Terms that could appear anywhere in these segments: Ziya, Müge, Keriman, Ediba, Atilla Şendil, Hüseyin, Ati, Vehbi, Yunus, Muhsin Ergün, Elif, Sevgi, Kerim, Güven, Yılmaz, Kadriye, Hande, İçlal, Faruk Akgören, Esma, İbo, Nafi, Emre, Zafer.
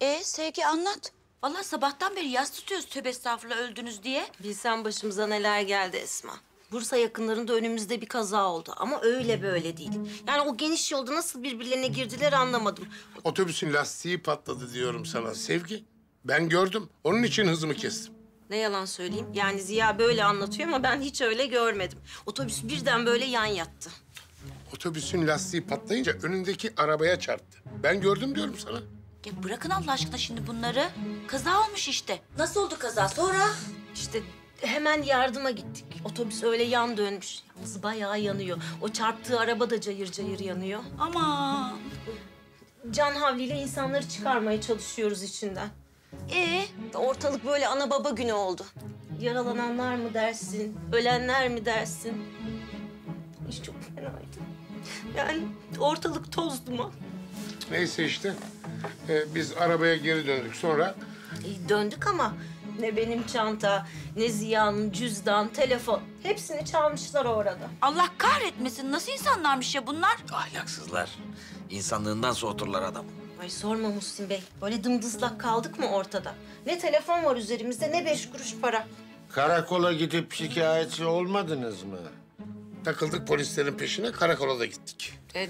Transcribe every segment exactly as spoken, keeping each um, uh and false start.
Ee Sevgi anlat. Vallahi sabahtan beri yas tutuyoruz tövbe estağfurullah öldünüz diye. Bilsen başımıza neler geldi Esma. Bursa yakınlarında önümüzde bir kaza oldu ama öyle böyle değil. Yani o geniş yolda nasıl birbirlerine girdiler anlamadım. Otobüsün lastiği patladı diyorum sana Sevgi. Ben gördüm. Onun için hızımı kestim. Ne yalan söyleyeyim. Yani Ziya böyle anlatıyor ama ben hiç öyle görmedim. Otobüs birden böyle yan yattı. Otobüsün lastiği patlayınca önündeki arabaya çarptı. Ben gördüm diyorum sana. Ya bırakın Allah aşkına şimdi bunları. Kaza olmuş işte. Nasıl oldu kaza sonra? İşte hemen yardıma gittik. Otobüs öyle yan dönmüş. Yalnız bayağı yanıyor. O çarptığı araba da cayır cayır yanıyor. Aman. Can havliyle insanları çıkarmaya çalışıyoruz içinden. Ee? Ortalık böyle ana baba günü oldu. Yaralananlar mı dersin? Ölenler mi dersin? İş çok fenaydı. Yani ortalık toz duman. Neyse işte. Ee, biz arabaya geri döndük sonra. E, döndük ama ne benim çanta, ne Ziya'nın cüzdan, telefon. Hepsini çalmışlar orada. Allah kahretmesin. Nasıl insanlarmış ya bunlar? Ahlaksızlar. İnsanlığından soğuturlar adamı. Ay sorma Muhsin Bey. Böyle dımdızlak kaldık mı ortada? Ne telefon var üzerimizde ne beş kuruş para. Karakola gidip şikayetçi olmadınız mı? Takıldık polislerin peşine, karakola da gittik. E,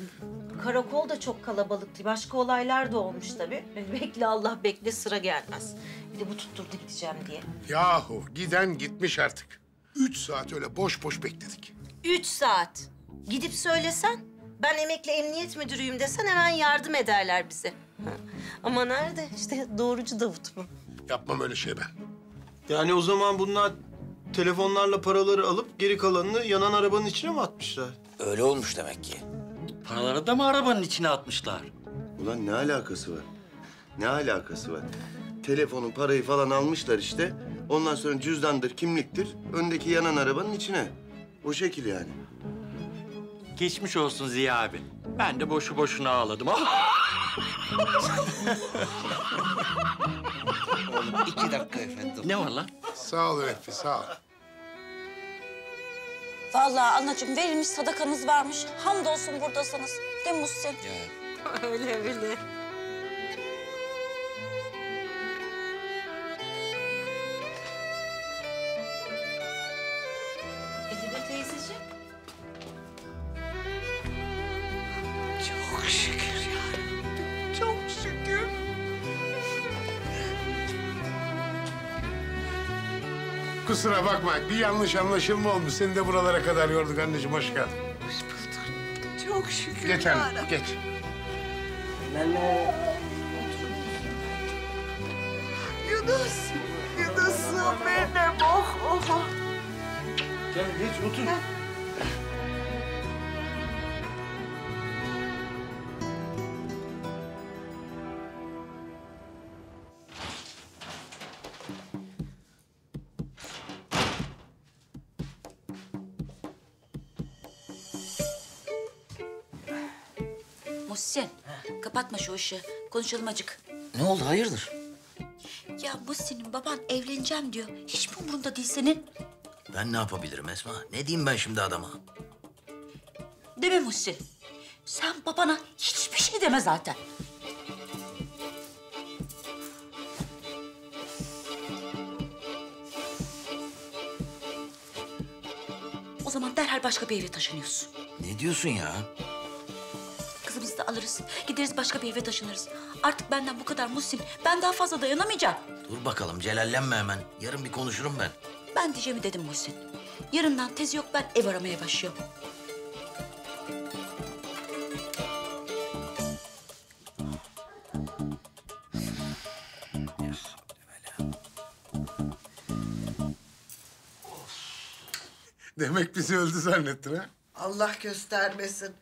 karakol da çok kalabalıktı. Başka olaylar da olmuş tabii. Bekle Allah bekle sıra gelmez. Bir de bu tutturdu gideceğim diye. Yahu giden gitmiş artık. Üç saat öyle boş boş bekledik. Üç saat. Gidip söylesen, ben emekli emniyet müdürüyüm desen hemen yardım ederler bize. Ama nerede? İşte doğrucu Davut mu? Yapmam öyle şey ben. Yani o zaman bunlar... Telefonlarla paraları alıp geri kalanını yanan arabanın içine mi atmışlar? Öyle olmuş demek ki. Paraları da mı arabanın içine atmışlar? Ulan ne alakası var? Ne alakası var? Telefonun parayı falan almışlar işte. Ondan sonra cüzdandır, kimliktir. Öndeki yanan arabanın içine. O şekil yani. Geçmiş olsun Ziya abi. Ben de boşu boşuna ağladım. Oğlum iki dakika efendim. Ne var lan? Sağ ol Vehbi, sağ ol. Vallahi anacığım verilmiş sadakanız varmış. Hamdolsun buradasınız. Değil mi Muhsin? Ya. Öyle öyle. Ediba teyzeciğim. Çok şükür ya. Çok şükür. Kusura bakma, bir yanlış anlaşılma olmuş. Seni de buralara kadar yorduk anneciğim, hoş geldin. Hoş bulduk. Çok şükür. Geç anne, geç. Nene. Yunus, Yunus'um benim, oh oh. Gel, geç, otur. Gel. Muhsin, kapatma şu işi. Konuşalım acık. Ne oldu, hayırdır? Ya Muhsin'in baban evleneceğim diyor. Hiç mi umurunda değil senin? Ben ne yapabilirim Esma? Ne diyeyim ben şimdi adama? Deme Muhsin. Sen babana hiçbir şey deme zaten. O zaman derhal başka bir eve taşınıyorsun. Ne diyorsun ya? Biz de alırız. Gideriz başka bir eve taşınırız. Artık benden bu kadar Muhsin. Ben daha fazla dayanamayacağım. Dur bakalım, celallenme hemen. Yarın bir konuşurum ben. Ben diyeceğimi dedim Muhsin. Yarından tezi yok, ben ev aramaya başlıyorum. Demek bizi öldü zannettin ha? Allah göstermesin.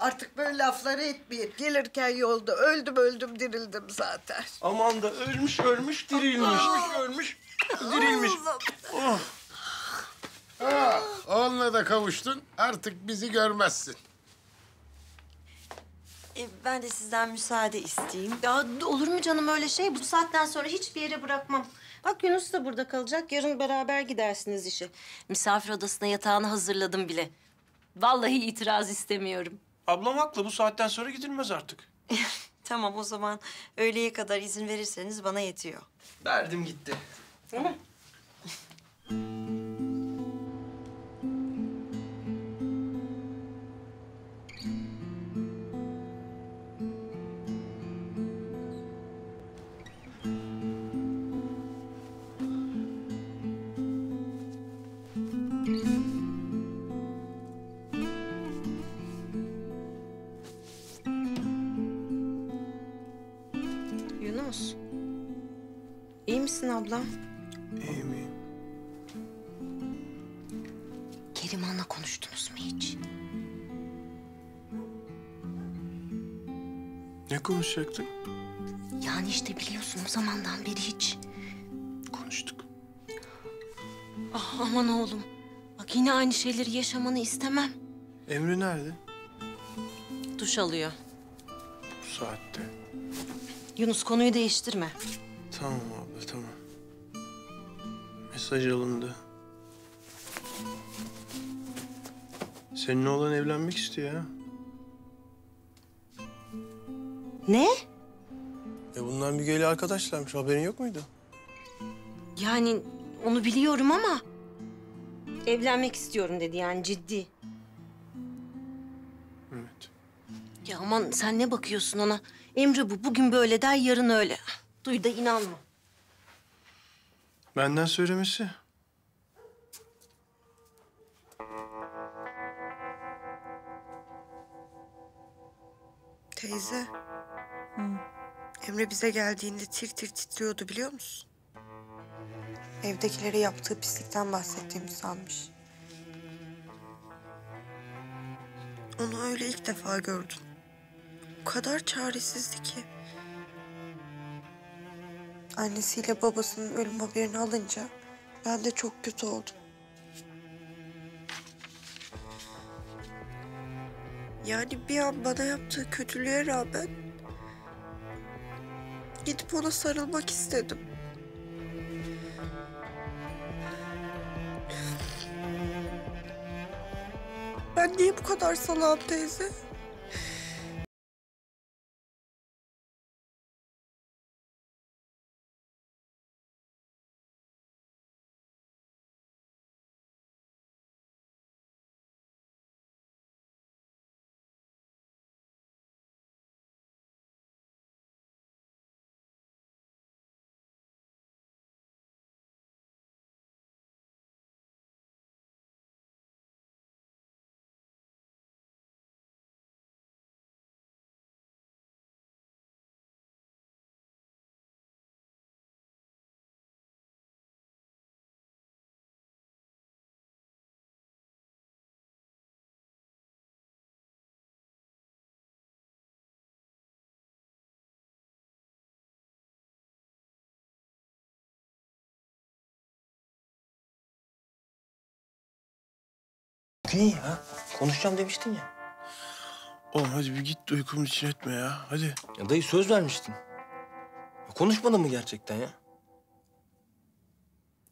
Artık böyle lafları etmeyip gelirken yolda öldüm öldüm dirildim zaten. Aman da ölmüş ölmüş dirilmiş. Aa! Ölmüş dirilmiş. Oh. Ha, onunla da kavuştun, artık bizi görmezsin. E, ben de sizden müsaade isteyeyim. Ya, olur mu canım öyle şey? Bu saatten sonra hiçbir yere bırakmam. Bak Yunus da burada kalacak, yarın beraber gidersiniz işe. Misafir odasına yatağını hazırladım bile. Vallahi itiraz istemiyorum. Ablam haklı, bu saatten sonra gidilmez artık. Tamam, o zaman öğleye kadar izin verirseniz bana yetiyor. Verdim gitti. Değil mi? Ablam. İyi miyim? Keriman'la konuştunuz mu hiç? Ne konuşacaktık? Yani işte biliyorsun, o zamandan beri hiç. Konuştuk. Ah, aman oğlum. Bak yine aynı şeyleri yaşamanı istemem. Emre nerede? Duş alıyor. Bu saatte. Yunus, konuyu değiştirme. Tamam abla, tamam. Mesaj alındı. Seninle olan evlenmek istiyor ha. Ne? E bundan Müge'yle arkadaşlarmış, haberin yok muydu? Yani onu biliyorum ama... evlenmek istiyorum dedi yani, ciddi. Evet. Ya aman sen ne bakıyorsun ona? Emre bu, bugün böyle der, yarın öyle. Duy da inanma. Benden söylemesi. Teyze. Hı. Emre bize geldiğinde tir tir titriyordu, biliyor musun? Evdekilere yaptığı pislikten bahsettiğimi sanmış. Onu öyle ilk defa gördüm. O kadar çaresizdi ki. Annesiyle babasının ölüm haberini alınca ben de çok kötü oldum. Yani bir an bana yaptığı kötülüğe rağmen gidip ona sarılmak istedim. Ben niye bu kadar salağım teyze? Öykü ne ya? Konuşacağım demiştin ya. Oğlum hadi bir git de uykumun içine etme ya. Hadi. Ya dayı söz vermiştin. Ya konuşmadın mı gerçekten ya?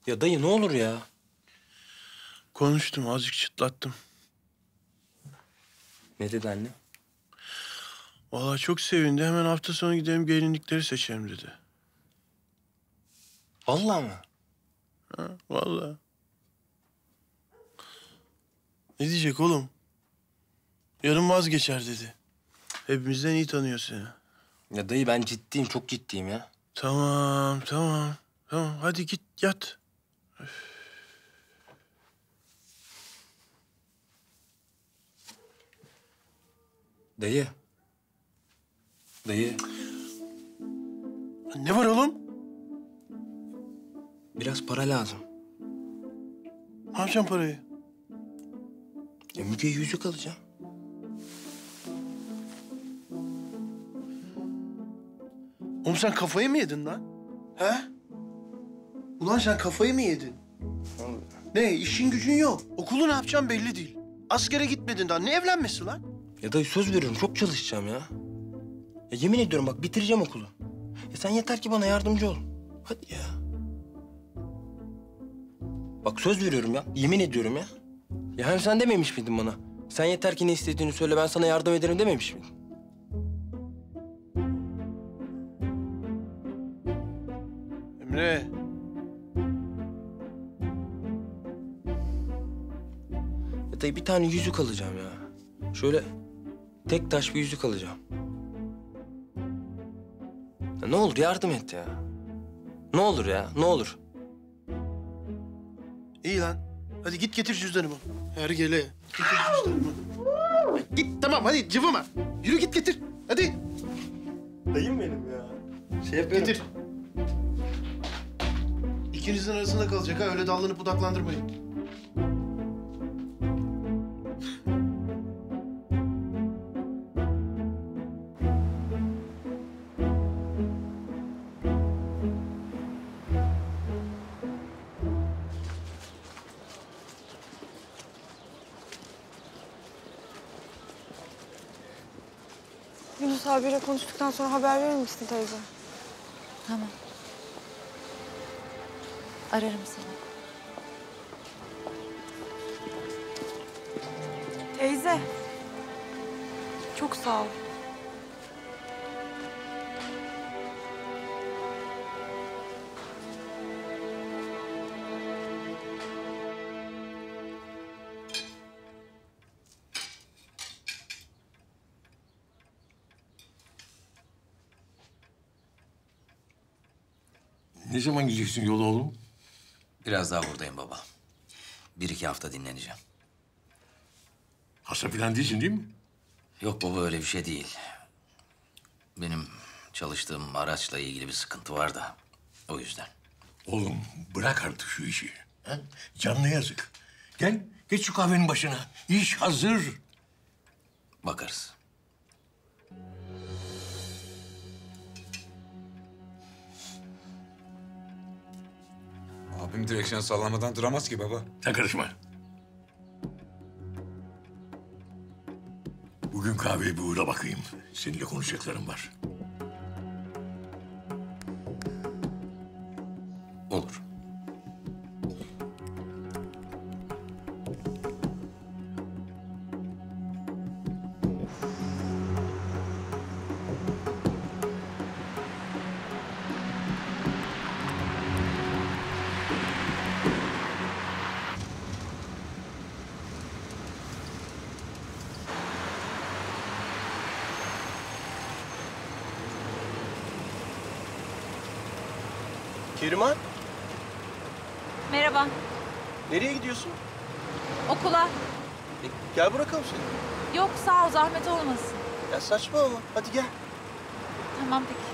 Ya dayı ne olur ya. Konuştum, azıcık çıtlattım. Ne dedi anne? Vallahi çok sevindi. Hemen hafta sonu gidelim gelinlikleri seçelim dedi. Vallahi mı? Ha, vallahi. Ne diyecek oğlum? Yarın vazgeçer dedi. Hepimizden iyi tanıyor seni. Ya dayı ben ciddiyim, çok ciddiyim ya. Tamam, tamam. Tamam, hadi git yat. Öf. Dayı. Dayı. Ne var oğlum? Biraz para lazım. Ne yapacağım parayı? Ya Müge'ye yüzük alacağım. Oğlum sen kafayı mı yedin lan? He? Ulan sen kafayı mı yedin? Oğlum. Ne işin gücün yok. Okulu ne yapacağım belli değil. Askere gitmedin daha. Ne evlenmesi lan? Ya dayı söz veriyorum, çok çalışacağım ya. Ya yemin ediyorum bak, bitireceğim okulu. Ya sen yeter ki bana yardımcı ol. Hadi ya. Bak söz veriyorum ya, yemin ediyorum ya. Ya hem sen dememiş miydin bana? Sen yeter ki ne istediğini söyle, ben sana yardım ederim dememiş miydin? Emre. Ya dayı bir tane yüzük alacağım ya. Şöyle tek taş bir yüzük alacağım. Ne olur yardım et ya. Ne olur ya, ne olur. İyi lan. Hadi git getir cüzdanımı. Ergele. Git cüzdanımı. Git tamam hadi cıvıma. Yürü git getir. Hadi. Dayım benim ya. Şey yapıyorum. Getir. İkinizin arasında kalacak ha. Öyle dallanıp budaklandırmayın. Abiyle konuştuktan sonra haber verir misin teyze? Tamam. Ararım seni. Teyze. Çok sağ ol. Ne zaman gideceksin yola oğlum? Biraz daha buradayım baba. Bir iki hafta dinleneceğim. Hasta falan değilsin değil mi? Yok baba öyle bir şey değil. Benim çalıştığım araçla ilgili bir sıkıntı var da o yüzden. Oğlum bırak artık şu işi. Ha? Canına yazık. Gel geç şu kahvenin başına. İş hazır. Bakarız. Abim direksiyon sallamadan duramaz ki baba. Sen karışma. Bugün kahveye bir uğra bakayım. Seninle konuşacaklarım var. Olur. Keriman. Merhaba. Nereye gidiyorsun? Okula. E, gel bırakalım seni. Yok sağ ol, zahmet olmasın. Ya saçma ama, hadi gel. Tamam peki.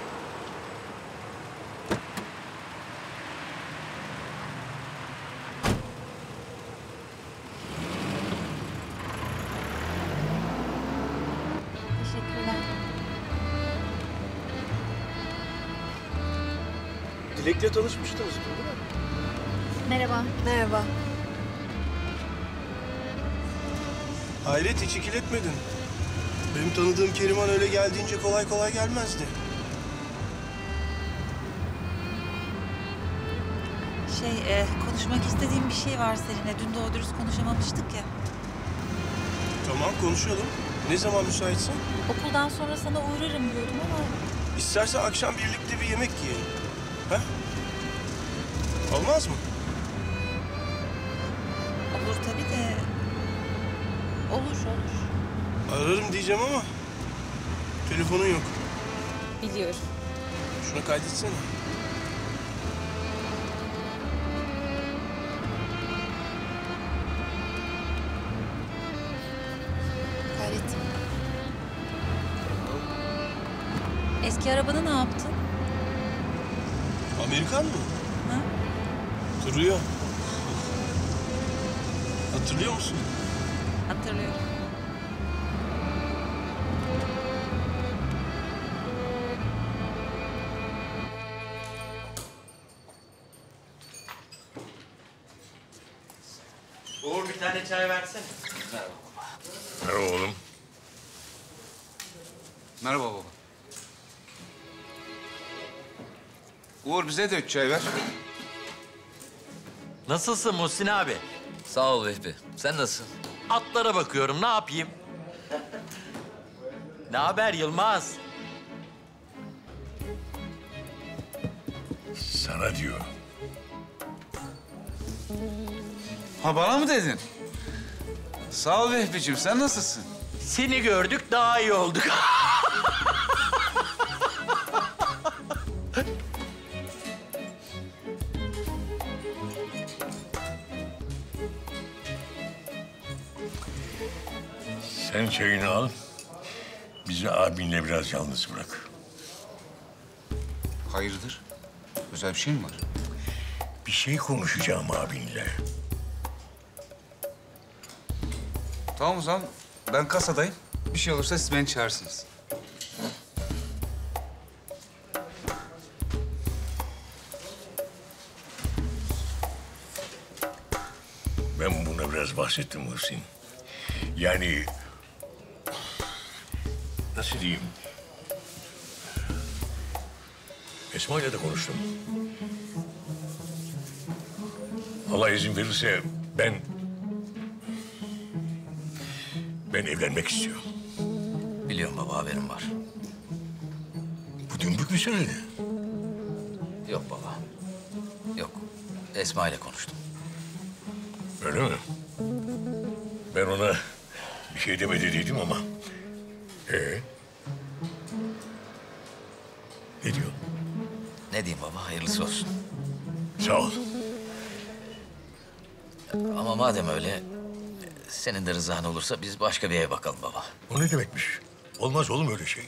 Dilek'le tanışmıştınız değil mi? Merhaba. Merhaba. Hayret, hiç ikiletmedin. Benim tanıdığım Keriman öyle geldiğince kolay kolay gelmezdi. Şey, e, konuşmak istediğim bir şey var seninle. Dün doğru dürüst konuşamamıştık ya. Tamam, konuşalım. Ne zaman müsaitsin? Okuldan sonra sana uğrarım diyordum ama... İstersen akşam birlikte bir yemek yiyelim. Ha? Olmaz mı? Olur tabii de... Olur, olur. Ararım diyeceğim ama... Telefonun yok. Biliyorum. Şuna kaydetsene. Kaydettim. Eski arabanı ne yaptın? Amerikan mı? Ha? Duruyor. Hatırlıyor musun? Hatırlıyorum. Uğur, bir tane çay versene. Merhaba baba. Merhaba oğlum. Merhaba baba. Uğur, bize de üç çay ver. Nasılsın Muhsin abi? Sağ ol Vehbi. Sen nasılsın? Atlara bakıyorum. Ne yapayım? Ne haber Yılmaz? Sana diyor. Ha, bana mı dedin? Sağ ol Vehbiciğim. Sen nasılsın? Seni gördük, daha iyi olduk. Sen çayını al, bizi abinle biraz yalnız bırak. Hayırdır? Özel bir şey mi var? Bir şey konuşacağım abinle. Tamam o zaman, ben kasadayım. Bir şey olursa siz beni çağırırsınız. Ben buna biraz bahsettim Muhsin. Yani... Nasıl diyeyim? Esma ile de konuştum. Allah izin verirse ben... Ben evlenmek istiyorum. Biliyorum baba, haberim var. Bu dümbük mü söyledi? Yok baba. Yok. Esma ile konuştum. Öyle mi? Ben ona bir şey demedi dedim ama... Ee? Ne diyorsun? Ne diyeyim baba, hayırlısı olsun. Sağ ol. Ama madem öyle, senin de rızan olursa biz başka bir eve bakalım baba. O ne demekmiş? Olmaz oğlum öyle şey.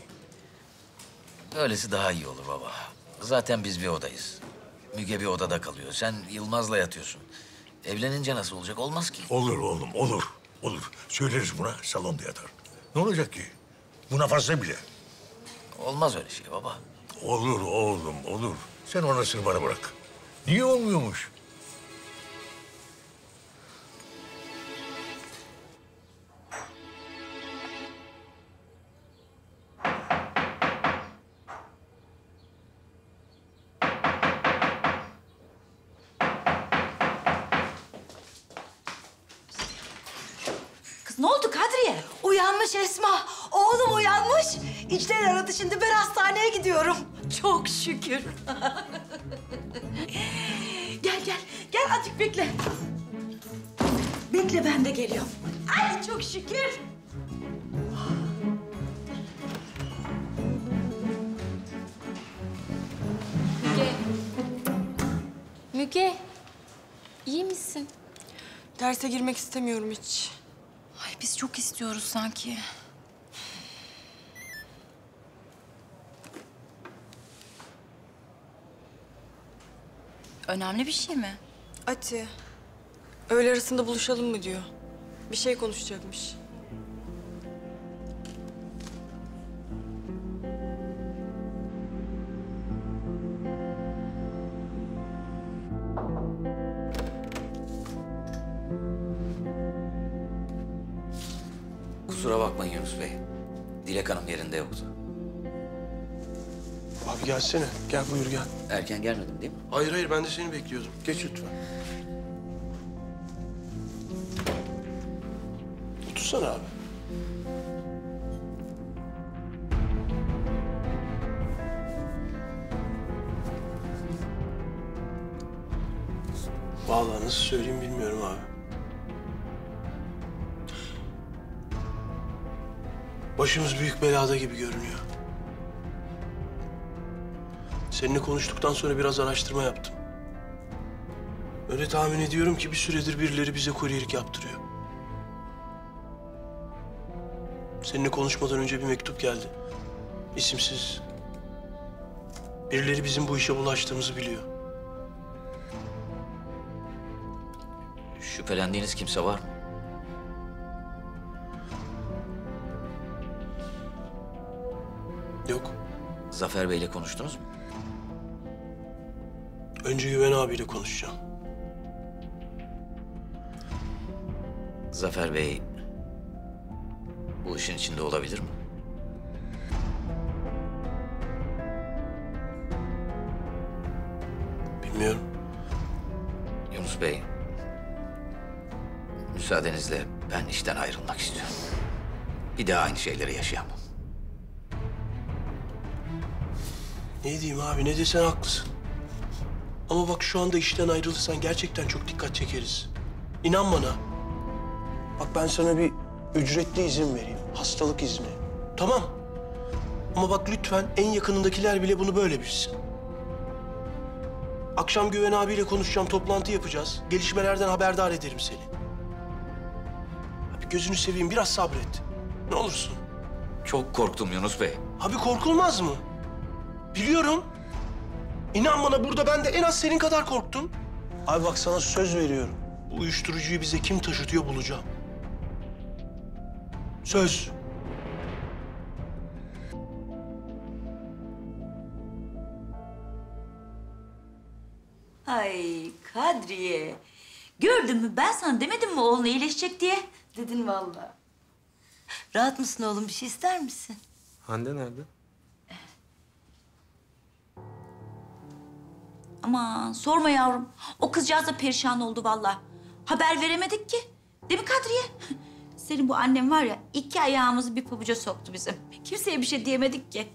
Öylesi daha iyi olur baba. Zaten biz bir odayız. Müge bir odada kalıyor, sen Yılmaz'la yatıyorsun. Evlenince nasıl olacak? Olmaz ki. Olur oğlum, olur. Olur. Söyleriz buna, salonda yatar. Ne olacak ki? Buna fazla bile. Olmaz öyle şey baba. Olur oğlum, olur. Sen orasını bana bırak. Niye olmuyormuş? Kız ne oldu Kadriye? Uyanmış Esma. Oğlum uyanmış. İçlal aradı şimdi. Ben hastaneye gidiyorum. Çok şükür. Gel gel. Gel azıcık bekle. Bekle, ben de geliyorum. Ay çok şükür. Müge. Müge. İyi misin? Derse girmek istemiyorum hiç. Ay biz çok istiyoruz sanki. Önemli bir şey mi? Ati, öğle arasında buluşalım mı diyor. Bir şey konuşacakmış. Kusura bakmayın Yunus Bey. Dillek Hanım yerinde yoktu. Abi gelsene. Gel buyur gel. Erken gelmedim değil mi? Hayır hayır ben de seni bekliyordum. Geç lütfen. Otursana abi. Vallahi nasıl söyleyeyim bilmiyorum abi. Başımız büyük belada gibi görünüyor. Seninle konuştuktan sonra biraz araştırma yaptım. Öyle tahmin ediyorum ki bir süredir birileri bize kuryelik yaptırıyor. Seninle konuşmadan önce bir mektup geldi. İsimsiz. Birileri bizim bu işe bulaştığımızı biliyor. Şüphelendiğiniz kimse var mı? Yok. Zafer Bey'le konuştunuz mu? Önce Güven abiyle konuşacağım. Zafer Bey bu işin içinde olabilir mi? Bilmiyorum. Yunus Bey, müsaadenizle ben işten ayrılmak istiyorum. Bir daha aynı şeyleri yaşayamam. Ne diyeyim abi, ne desen haklısın. Ama bak şu anda işten ayrılırsan gerçekten çok dikkat çekeriz. İnan bana. Bak ben sana bir ücretli izin vereyim, hastalık izni. Tamam. Ama bak lütfen en yakınındakiler bile bunu böyle bilsin. Akşam Güven abiyle konuşacağım, toplantı yapacağız. Gelişmelerden haberdar ederim seni. Abi gözünü seveyim, biraz sabret. Ne olursun. Çok korktum Yunus Bey. Abi korkulmaz mı? Biliyorum. İnan bana burada ben de en az senin kadar korktum. Abi bak sana söz veriyorum. Bu uyuşturucuyu bize kim taşıtıyor bulacağım. Söz. Ay Kadriye. Gördün mü ben sana demedim mi oğlun iyileşecek diye? Dedin vallahi. Rahat mısın oğlum, bir şey ister misin? Hande nerede? Aman sorma yavrum. O kızcağız da perişan oldu vallahi. Haber veremedik ki. Değil mi Kadriye? Senin bu annem var ya, iki ayağımızı bir pabuca soktu bizim. Kimseye bir şey diyemedik ki.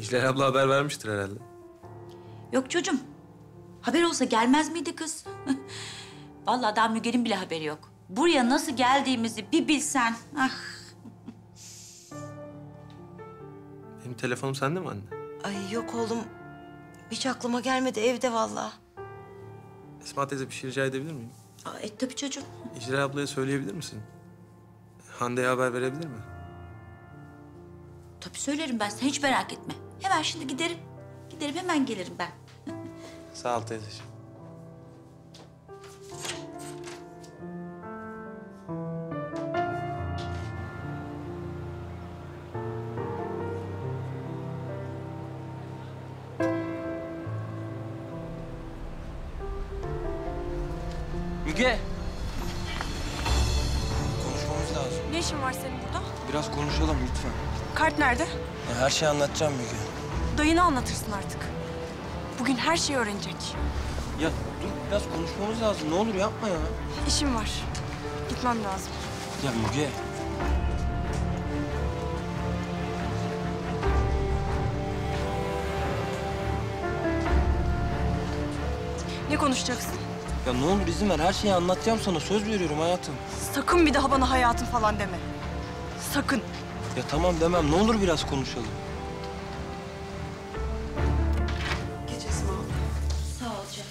İçlal abla haber vermiştir herhalde. Yok çocuğum. Haber olsa gelmez miydi kız? Vallahi daha Müge'nin bile haberi yok. Buraya nasıl geldiğimizi bir bilsen. Ah. Benim telefonum sende mi anne? Ay yok oğlum. Hiç aklıma gelmedi, evde vallahi. Esma teyze bir şey rica edebilir miyim? Aa, et tabii çocuğum. İçlal ablaya söyleyebilir misin? Hande'ye haber verebilir mi? Tabii söylerim ben, sen hiç merak etme. Hemen şimdi giderim. Giderim hemen gelirim ben. Sağ ol teyzeciğim. Müge! Konuşmamız lazım. Ne işin var senin burada? Biraz konuşalım lütfen. Kart nerede? Ya her şeyi anlatacağım Müge. Dayını anlatırsın artık. Bugün her şeyi öğrenecek. Ya dur biraz konuşmamız lazım. Ne olur yapma ya. İşim var. Gitmem lazım. Ya Müge! Ne konuşacaksın? Ya ne olur izin ver, her şeyi anlatacağım sana. Söz veriyorum hayatım. Sakın bir daha bana hayatım falan deme. Sakın. Ya tamam demem. Ne olur biraz konuşalım. Geç Esma. Sağ ol canım.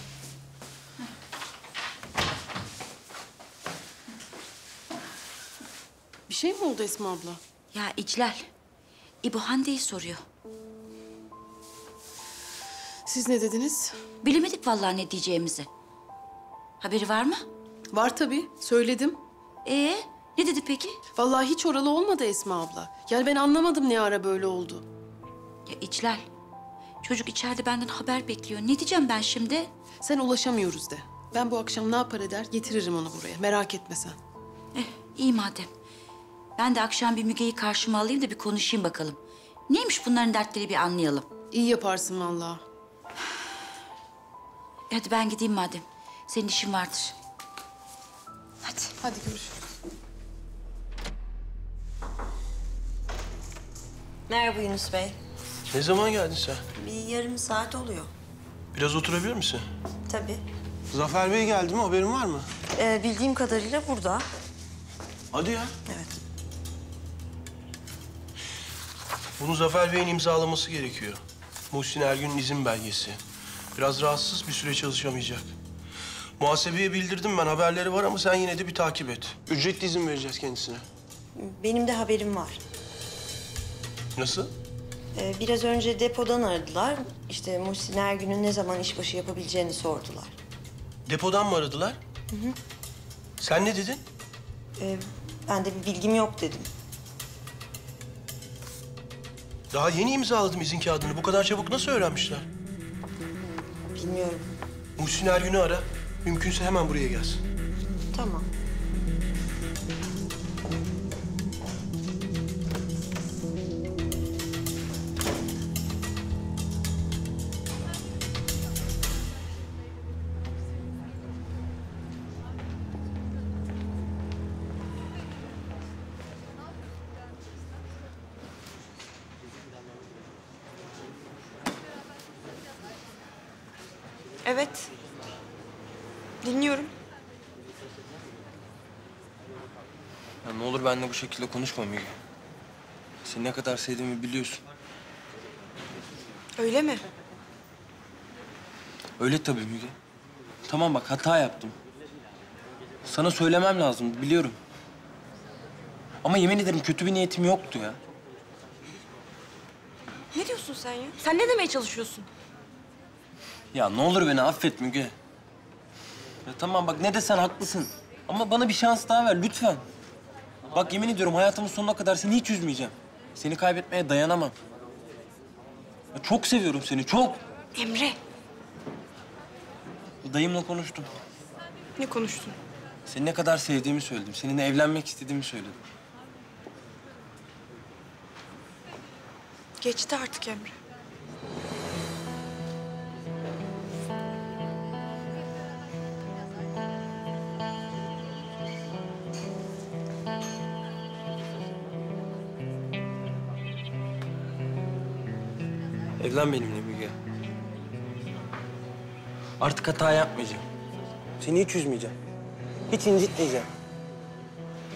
Bir şey mi oldu Esma abla? Ya İçlal, İbo Hande'yi soruyor. Siz ne dediniz? Bilemedik vallahi ne diyeceğimizi. Haberi var mı? Var tabii. Söyledim. Ee, ne dedi peki? Vallahi hiç oralı olmadı Esma abla. Yani ben anlamadım ne ara böyle oldu. Ya İçlal, çocuk içeride benden haber bekliyor. Ne diyeceğim ben şimdi? Sen ulaşamıyoruz de. Ben bu akşam ne yapar eder getiririm onu buraya. Merak etme sen. Eh, İyi madem. Ben de akşam bir Müge'yi karşıma alayım da bir konuşayım bakalım. Neymiş bunların dertleri bir anlayalım. İyi yaparsın vallahi. Hadi ben gideyim madem. Senin işin vardır. Hadi. Hadi görüşürüz. Merhaba Yunus Bey. Ne zaman geldin sen? Bir yarım saat oluyor. Biraz oturabilir misin? Tabii. Zafer Bey geldi mi? Haberin var mı? Ee, bildiğim kadarıyla burada. Hadi ya. Evet. Bunu Zafer Bey'in imzalaması gerekiyor. Muhsin Ergün'ün izin belgesi. Biraz rahatsız, bir süre çalışamayacak. Muhasebeye bildirdim ben, haberleri var ama sen yine de bir takip et. Ücretli izin vereceğiz kendisine. Benim de haberim var. Nasıl? Ee, biraz önce depodan aradılar. İşte Muhsin Ergün'ün ne zaman işbaşı yapabileceğini sordular. Depodan mı aradılar? Hı hı. Sen ne dedin? Ee, ben de bir bilgim yok dedim. Daha yeni imzaladım izin kağıdını. Bu kadar çabuk nasıl öğrenmişler? Bilmiyorum. Muhsin Ergün'ü ara. Mümkünse hemen buraya gelsin. Tamam. Evet. Dinliyorum. Ya ne olur benimle bu şekilde konuşma Müge. Seni ne kadar sevdiğimi biliyorsun. Öyle mi? Öyle tabii Müge. Tamam bak, hata yaptım. Sana söylemem lazım, biliyorum. Ama yemin ederim kötü bir niyetim yoktu ya. Ne diyorsun sen ya? Sen ne demeye çalışıyorsun? Ya ne olur beni affet Müge. Ya tamam bak, ne desen haklısın. Ama bana bir şans daha ver lütfen. Bak yemin ediyorum hayatımın sonuna kadar seni hiç üzmeyeceğim. Seni kaybetmeye dayanamam. Ya çok seviyorum seni, çok. Emre. Dayımla konuştum. Ne konuştun? Seni ne kadar sevdiğimi söyledim. Seninle evlenmek istediğimi söyledim. Geçti artık Emre. Evlen benimle Müge. Artık hata yapmayacağım. Seni hiç üzmeyeceğim. Hiç incitmeyeceğim.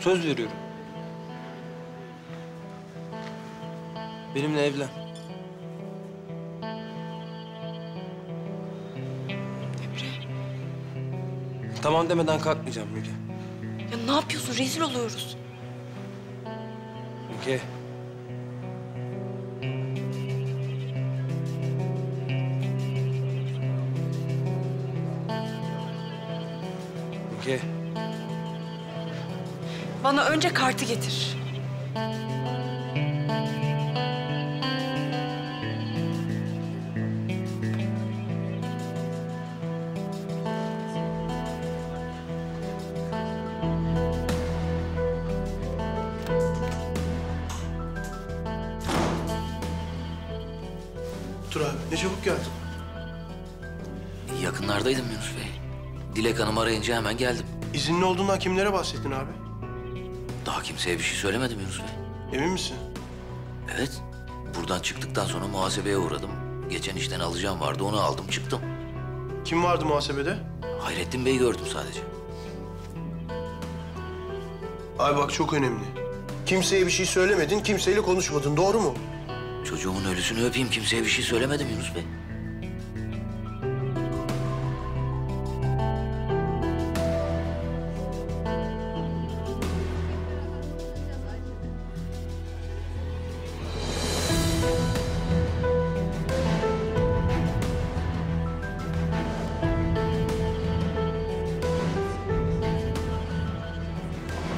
Söz veriyorum. Benimle evlen. Emre. Tamam demeden kalkmayacağım Müge. Ya ne yapıyorsun? Rezil oluyoruz. Müge. Müge. Bana önce kartı getir. Dur abi, ne çabuk geldin. Yakınlardaydım Yunus Bey. Dillek Hanım arayınca hemen geldim. İzinli olduğundan kimlere bahsettin abi? Daha kimseye bir şey söylemedim Yunus Bey. Emin misin? Evet. Buradan çıktıktan sonra muhasebeye uğradım. Geçen işten alacağım vardı, onu aldım çıktım. Kim vardı muhasebede? Hayrettin Bey'i gördüm sadece. Ay bak çok önemli. Kimseye bir şey söylemedin, kimseyle konuşmadın, doğru mu? Çocuğumun ölüsünü öpeyim, kimseye bir şey söylemedim Yunus Bey.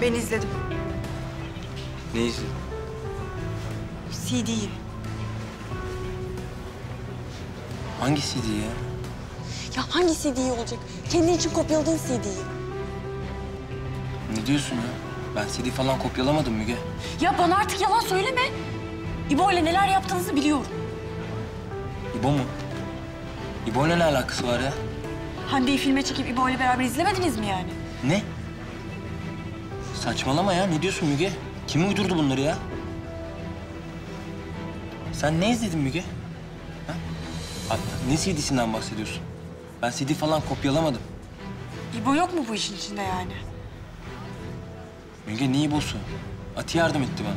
Ben izledim. Ne izledin? C D'yi. Hangi C D'yi ya? Ya hangi C D'yi olacak? Kendin için kopyaladığın C D'yi. Ne diyorsun ya? Ben C D falan kopyalamadım Müge. Ya bana artık yalan söyleme. İbo ile neler yaptığınızı biliyorum. İbo mu? İbo ile ne alakası var ya? Hande'yi filme çekip İbo ile beraber izlemediniz mi yani? Ne? Saçmalama ya. Ne diyorsun Müge? Kim uydurdu bunları ya? Sen ne izledin Müge? Ha? Ne C D'sinden bahsediyorsun? Ben C D falan kopyalamadım. İbo yok mu bu işin içinde yani? Müge ne İbo'su? Ati yardım etti bana.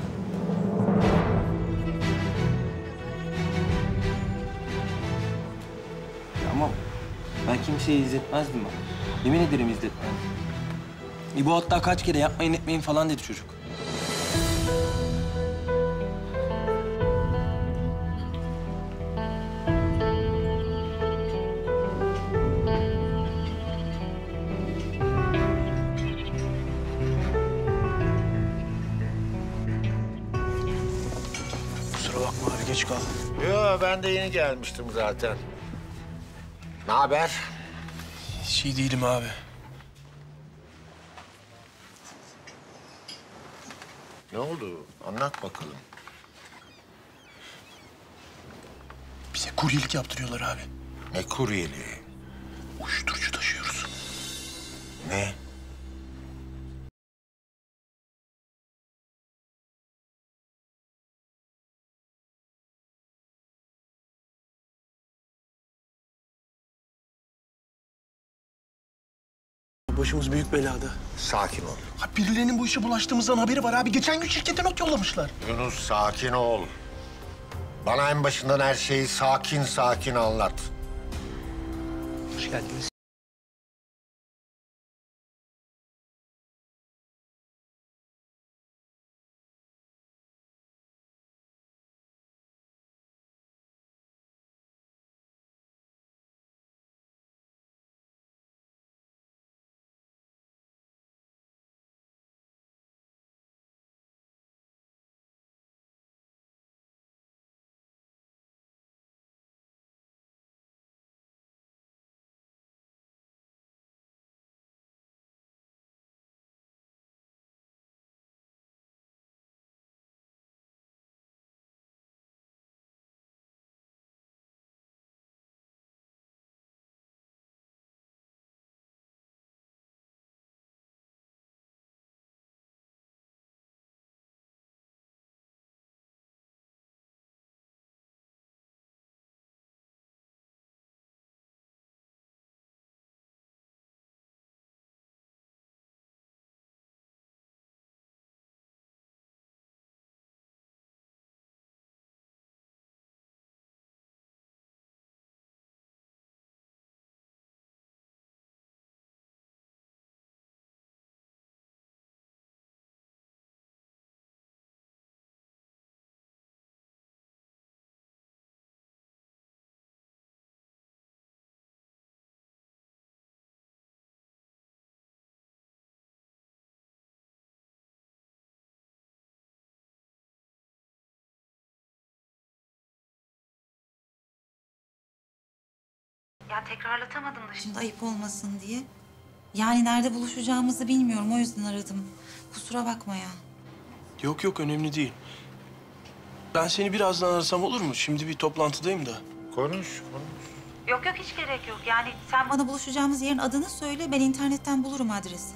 Ya ama ben kimseyi izletmezdim ben. Yemin ederim izletmezdim. İbo hatta kaç kere yapmayın etmeyin falan dedi çocuk. Ben de yeni gelmiştim zaten. Ne haber? Hiç iyi değilim abi. Ne oldu? Anlat bakalım. Bize kuryelik yaptırıyorlar abi. Ne kuryeliği? Uyuşturucu taşıyoruz. Ne? Başımız büyük belada. Sakin ol. Ha, birilerinin bu işe bulaştığımızdan haberi var abi. Geçen gün şirkete not yollamışlar. Yunus sakin ol. Bana en başından her şeyi sakin sakin anlat. Hoş geldiniz. Ya tekrarlatamadım da şimdi ayıp olmasın diye. Yani nerede buluşacağımızı bilmiyorum. O yüzden aradım. Kusura bakma ya. Yok yok önemli değil. Ben seni birazdan arasam olur mu? Şimdi bir toplantıdayım da. Konuş, konuş. Yok yok hiç gerek yok. Yani sen bana buluşacağımız yerin adını söyle. Ben internetten bulurum adresi.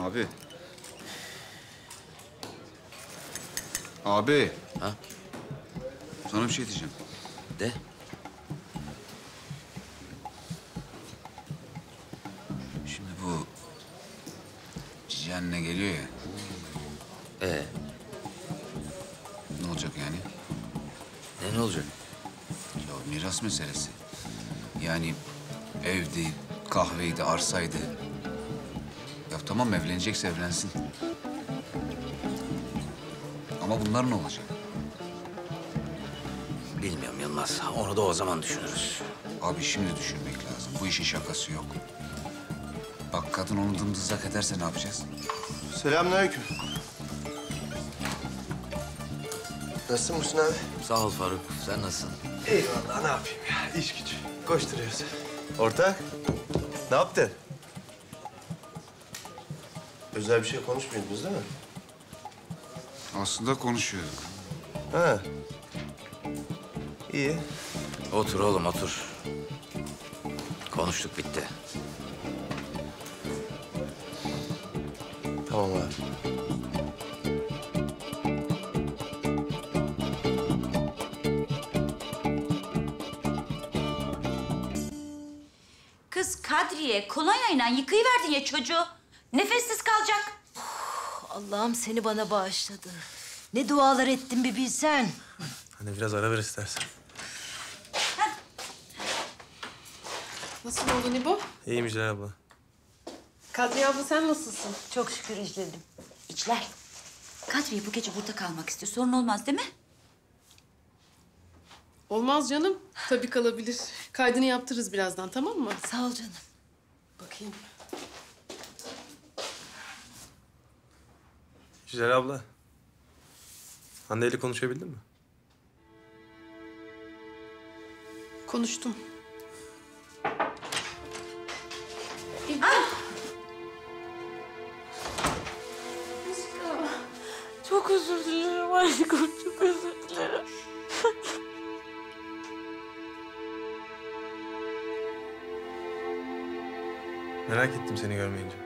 Abi. Abi. Ha? Sana bir şey diyeceğim. De. Şimdi bu cici anne geliyor ya. Ee? Ne olacak yani? Ne, ne olacak? Ya miras meselesi. Yani evdi, kahveydi, arsaydı. Ya tamam, evlenecekse evlensin. Ama bunlar ne olacak? Bilmiyorum Yılmaz. Onu da o zaman düşünürüz. Abi şimdi düşünmek lazım. Bu işin şakası yok. Bak kadın onu dımdızlak ederse ne yapacağız? Selamünaleyküm. Nasılsın Muhsin abi? Sağ ol Faruk. Sen nasılsın? İyi vallahi, ne yapayım ya. İş gücü. Koşturuyoruz. Ortak, ne yaptın? Özel bir şey konuşmuyordunuz değil mi? Aslında konuşuyorduk. Ha. İyi. Otur oğlum, otur. Konuştuk, bitti. Tamam abi. Kız Kadriye, kolonyayla yıkayıverdin ya çocuğu. Nefessiz kalacak. Allah'ım seni bana bağışladı. Ne dualar ettin bir bilsen. Hani biraz ara ver istersen. Heh. Nasıl oldun İbo? İyiyim İçlal abla. Kadriye abla sen nasılsın? Çok şükür İçlal'im. İçlal, Kadriye bu gece burada kalmak istiyor. Sorun olmaz değil mi? Olmaz canım. Tabii kalabilir. Kaydını yaptırırız birazdan, tamam mı? Sağ ol canım. Bakayım. Güzel abla, Hande ile konuşabildin mi? Konuştum. Ah! Aşkım, çok özür dilerim aşkım, çok özür dilerim. Merak ettim seni görmeyince.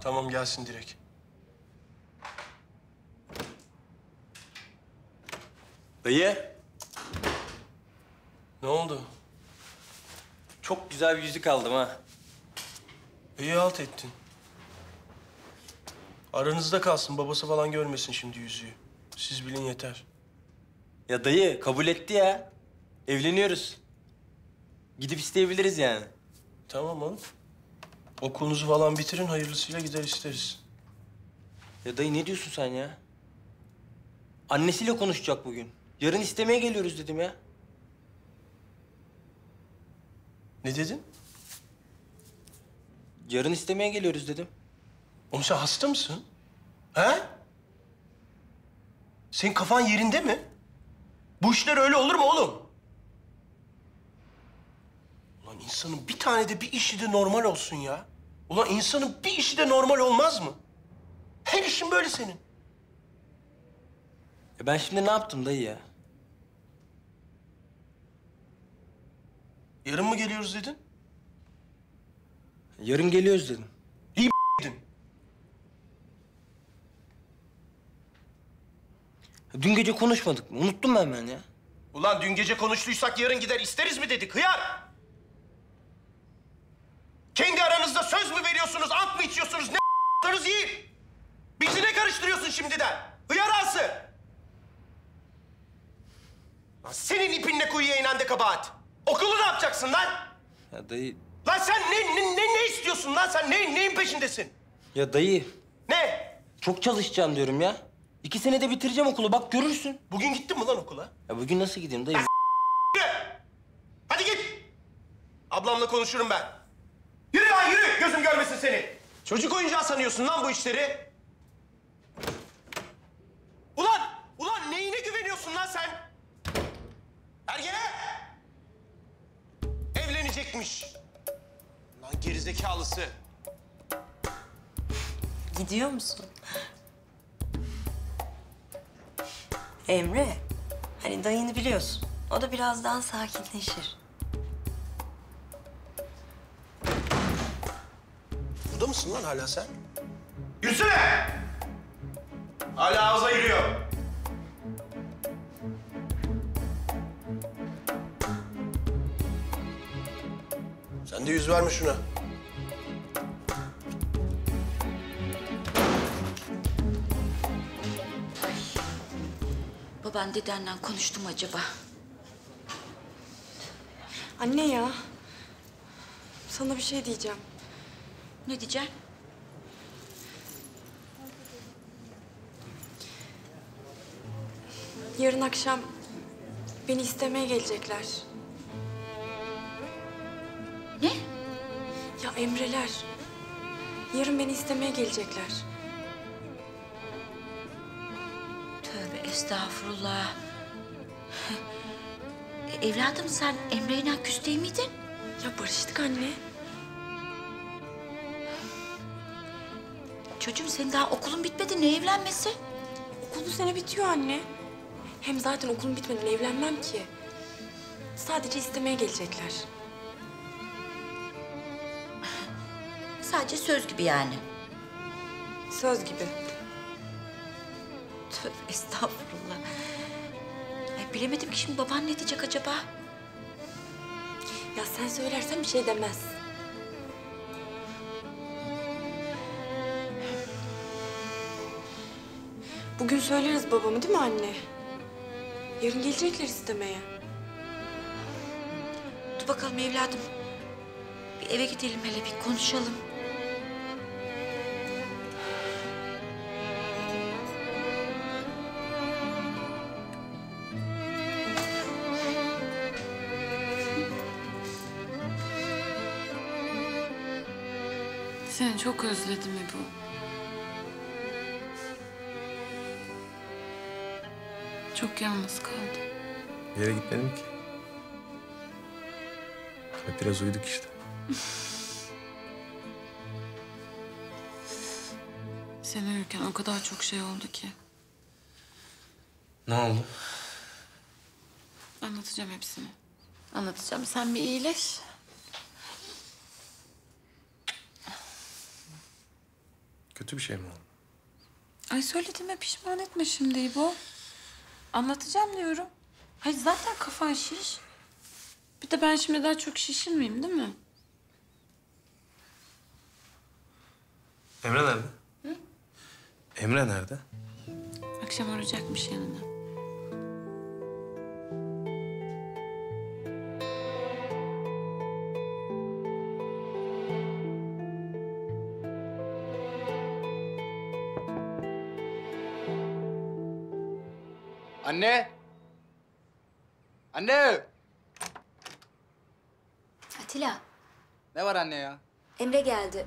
Tamam, gelsin direkt. Dayı. Ne oldu? Çok güzel bir yüzük aldım ha. İyi halt ettin. Aranızda kalsın, babası falan görmesin şimdi yüzüğü. Siz bilin yeter. Ya dayı, kabul etti ya. Evleniyoruz. Gidip isteyebiliriz yani. Tamam oğlum. Okulunuzu falan bitirin, hayırlısıyla gider isteriz. Ya dayı ne diyorsun sen ya? Annesiyle konuşacak bugün. Yarın istemeye geliyoruz dedim ya. Ne dedin? Yarın istemeye geliyoruz dedim. Oğlum sen hasta mısın? He? Senin kafan yerinde mi? Bu işler öyle olur mu oğlum? Ulan insanın bir tane de bir işi de normal olsun ya. Ulan insanın bir işi de normal olmaz mı? Her işin böyle senin. E ben şimdi ne yaptım dayı ya? Yarın mı geliyoruz dedin? Yarın geliyoruz dedim. İyi dedin. Dün gece konuşmadık mı? Unuttum ben ben ya. Ulan dün gece konuştuysak yarın gider isteriz mi dedik hıyar? aranızda söz mü veriyorsunuz, ant mı içiyorsunuz, ne a**larınız yiyin. Bizi ne karıştırıyorsun şimdiden? Hıyar ağası. Senin ipinle kuyuya inen de kabahat. Okulu ne yapacaksın lan? Ya dayı... Lan sen ne, ne, ne, ne istiyorsun lan? Sen ne, neyin peşindesin? Ya dayı... Ne? Çok çalışacağım diyorum ya. İki senede bitireceğim okulu, bak görürsün. Bugün gittin mi lan okula? Ya bugün nasıl gideyim dayı? Hadi git. Ablamla konuşurum ben. Yürü lan yürü, gözüm görmesin seni. Çocuk oyuncağı sanıyorsun lan bu işleri. Ulan, ulan neyine güveniyorsun lan sen? Ergene! Evlenecekmiş. Lan gerizekalısı. Gidiyor musun? Emre, hani dayını biliyorsun. O da birazdan sakinleşir. Burada mısın lan hala sen? Yürüsene! Hala ağza giriyor. Sen de yüz verme şuna. Ben dedenle konuştum acaba. Anne ya. Sana bir şey diyeceğim. Ne diyeceksin? Yarın akşam beni istemeye gelecekler. Ne? Ya Emreler. Yarın beni istemeye gelecekler. Estağfurullah. Evladım sen Emre'yle küs değil miydin? Ya barıştık anne. Çocuğum senin daha okulun bitmedi, ne evlenmesi? Okul bu sene bitiyor anne. Hem zaten okulun bitmeden evlenmem ki. Sadece istemeye gelecekler. Sadece söz gibi yani. Söz gibi. Tövbe estağfurullah. Ay bilemedim ki şimdi baban ne diyecek acaba? Ya sen söylersen bir şey demez. Bugün söyleriz babamı değil mi anne? Yarın gelecekler istemeye. Dur bakalım evladım. Bir eve gidelim hele bir konuşalım. Seni çok özledim İbo. Çok yalnız kaldım. Bir yere gitmedim ki. Hep biraz uyuduk işte. Sen uyurken o kadar çok şey oldu ki. Ne oldu? Anlatacağım hepsini. Anlatacağım. Sen bir iyileş. Kötü bir şey mi oldu? Ay söylediğime pişman etme şimdi İbo. Anlatacağım diyorum. Hayır zaten kafan şiş. Bir de ben şimdi daha çok şişirmeyeyim değil mi? Emre nerede? Hı? Emre nerede? Akşam arayacakmış yanına. Anne! Anne! Atilla. Ne var anne ya? Emre geldi.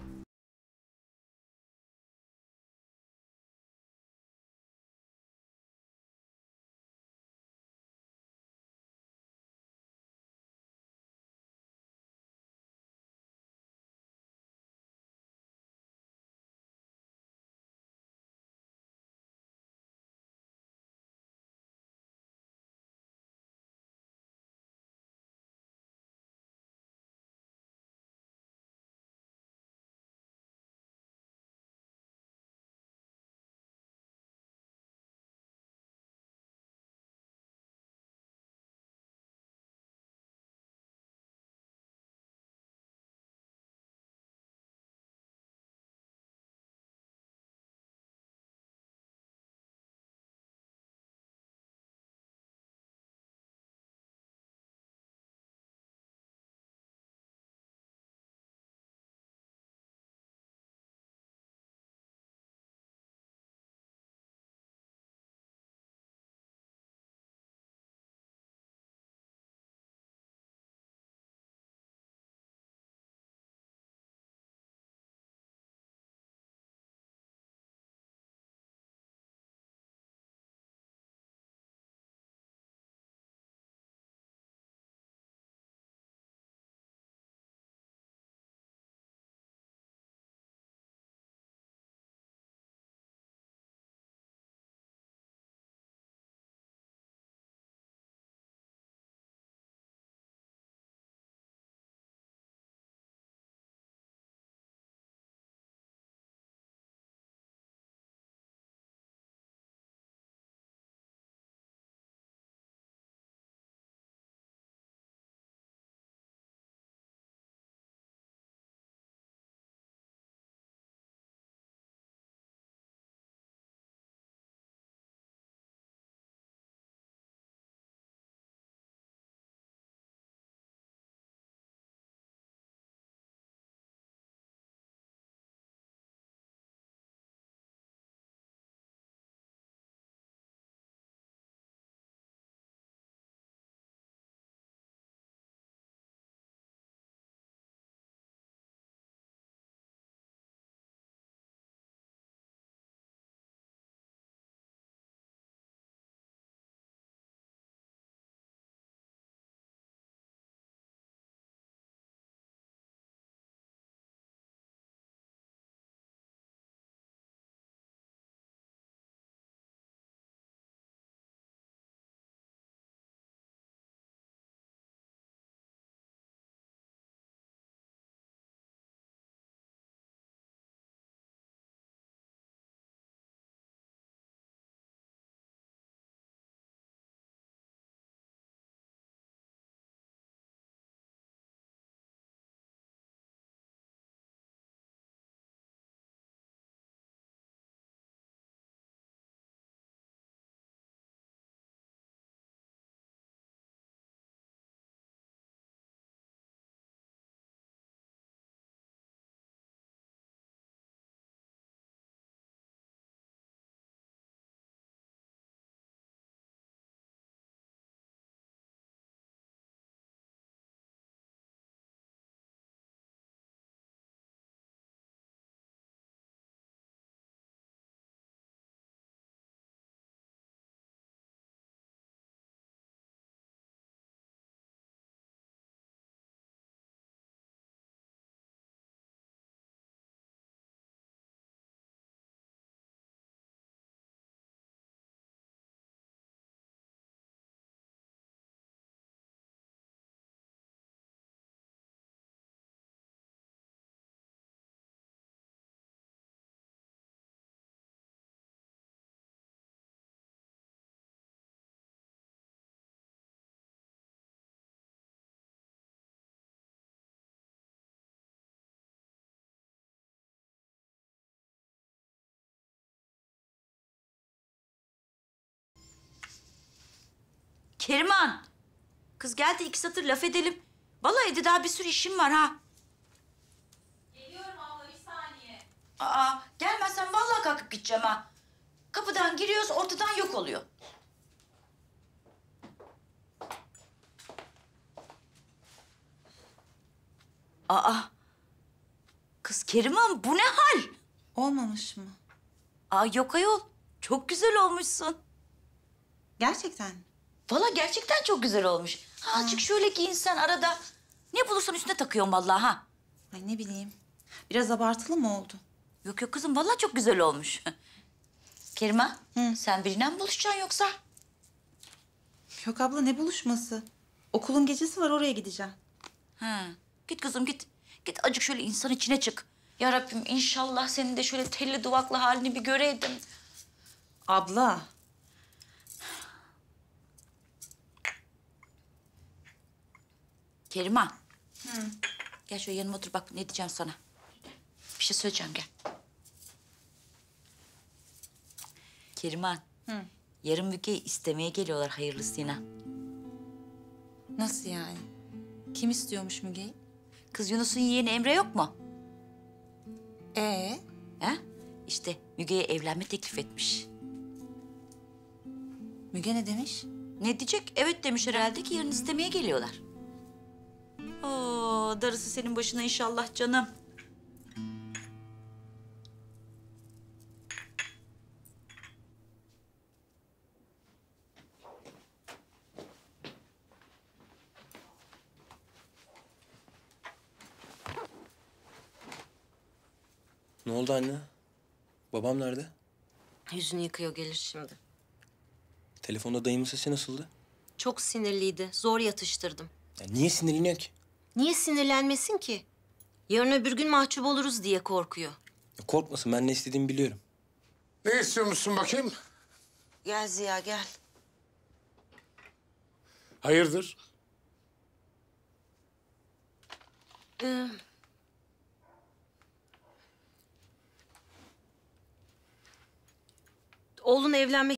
Keriman. Kız gel de iki satır laf edelim. Vallahi Edi daha bir sürü işim var ha. Geliyorum abla, bir saniye. Aa, gelmezsen vallahi kalkıp gideceğim ha. Kapıdan giriyoruz, ortadan yok oluyor. Aa, kız Keriman bu ne hal? Olmamış mı? Aa yok ayol, çok güzel olmuşsun. Gerçekten mi? Vallahi gerçekten çok güzel olmuş. Ha, azıcık şöyle giyinsen arada. Ne bulursan üstüne takıyorsun vallahi ha. Ay ne bileyim, biraz abartılı mı oldu? Yok yok kızım, vallahi çok güzel olmuş. Keriman, hı, sen birine mi buluşacaksın yoksa? Yok abla, ne buluşması? Okulun gecesi var, oraya gideceğim. Ha. Git kızım git. Git azıcık şöyle insan içine çık. Ya Rabbim inşallah senin de şöyle telli duvaklı halini bir göreydim. Abla. Keriman. Hı. Gel şöyle yanıma otur, bak ne diyeceğim sana. Bir şey söyleyeceğim, gel. Keriman. Hı. Yarın Müge'yi istemeye geliyorlar hayırlısıyla. Nasıl yani? Kim istiyormuş Müge'yi? Kız Yunus'un yeğeni Emre yok mu? Ee? Ha? İşte Müge'ye evlenme teklif etmiş. Müge ne demiş? Ne diyecek? Evet demiş herhalde ki yarın istemeye geliyorlar. Oo, darısı senin başına inşallah canım. Ne oldu anne? Babam nerede? Yüzünü yıkıyor, gelir şimdi. Telefonda dayımın sesi nasıldı? Çok sinirliydi. Zor yatıştırdım. Ya niye sinirleniyor ki? Niye sinirlenmesin ki? Yarın öbür gün mahcup oluruz diye korkuyor. Ya korkmasın. Ben ne istediğimi biliyorum. Ne istiyormuşsun bakayım? Gel Ziya, gel. Hayırdır? Ee... Oğlun evlenmek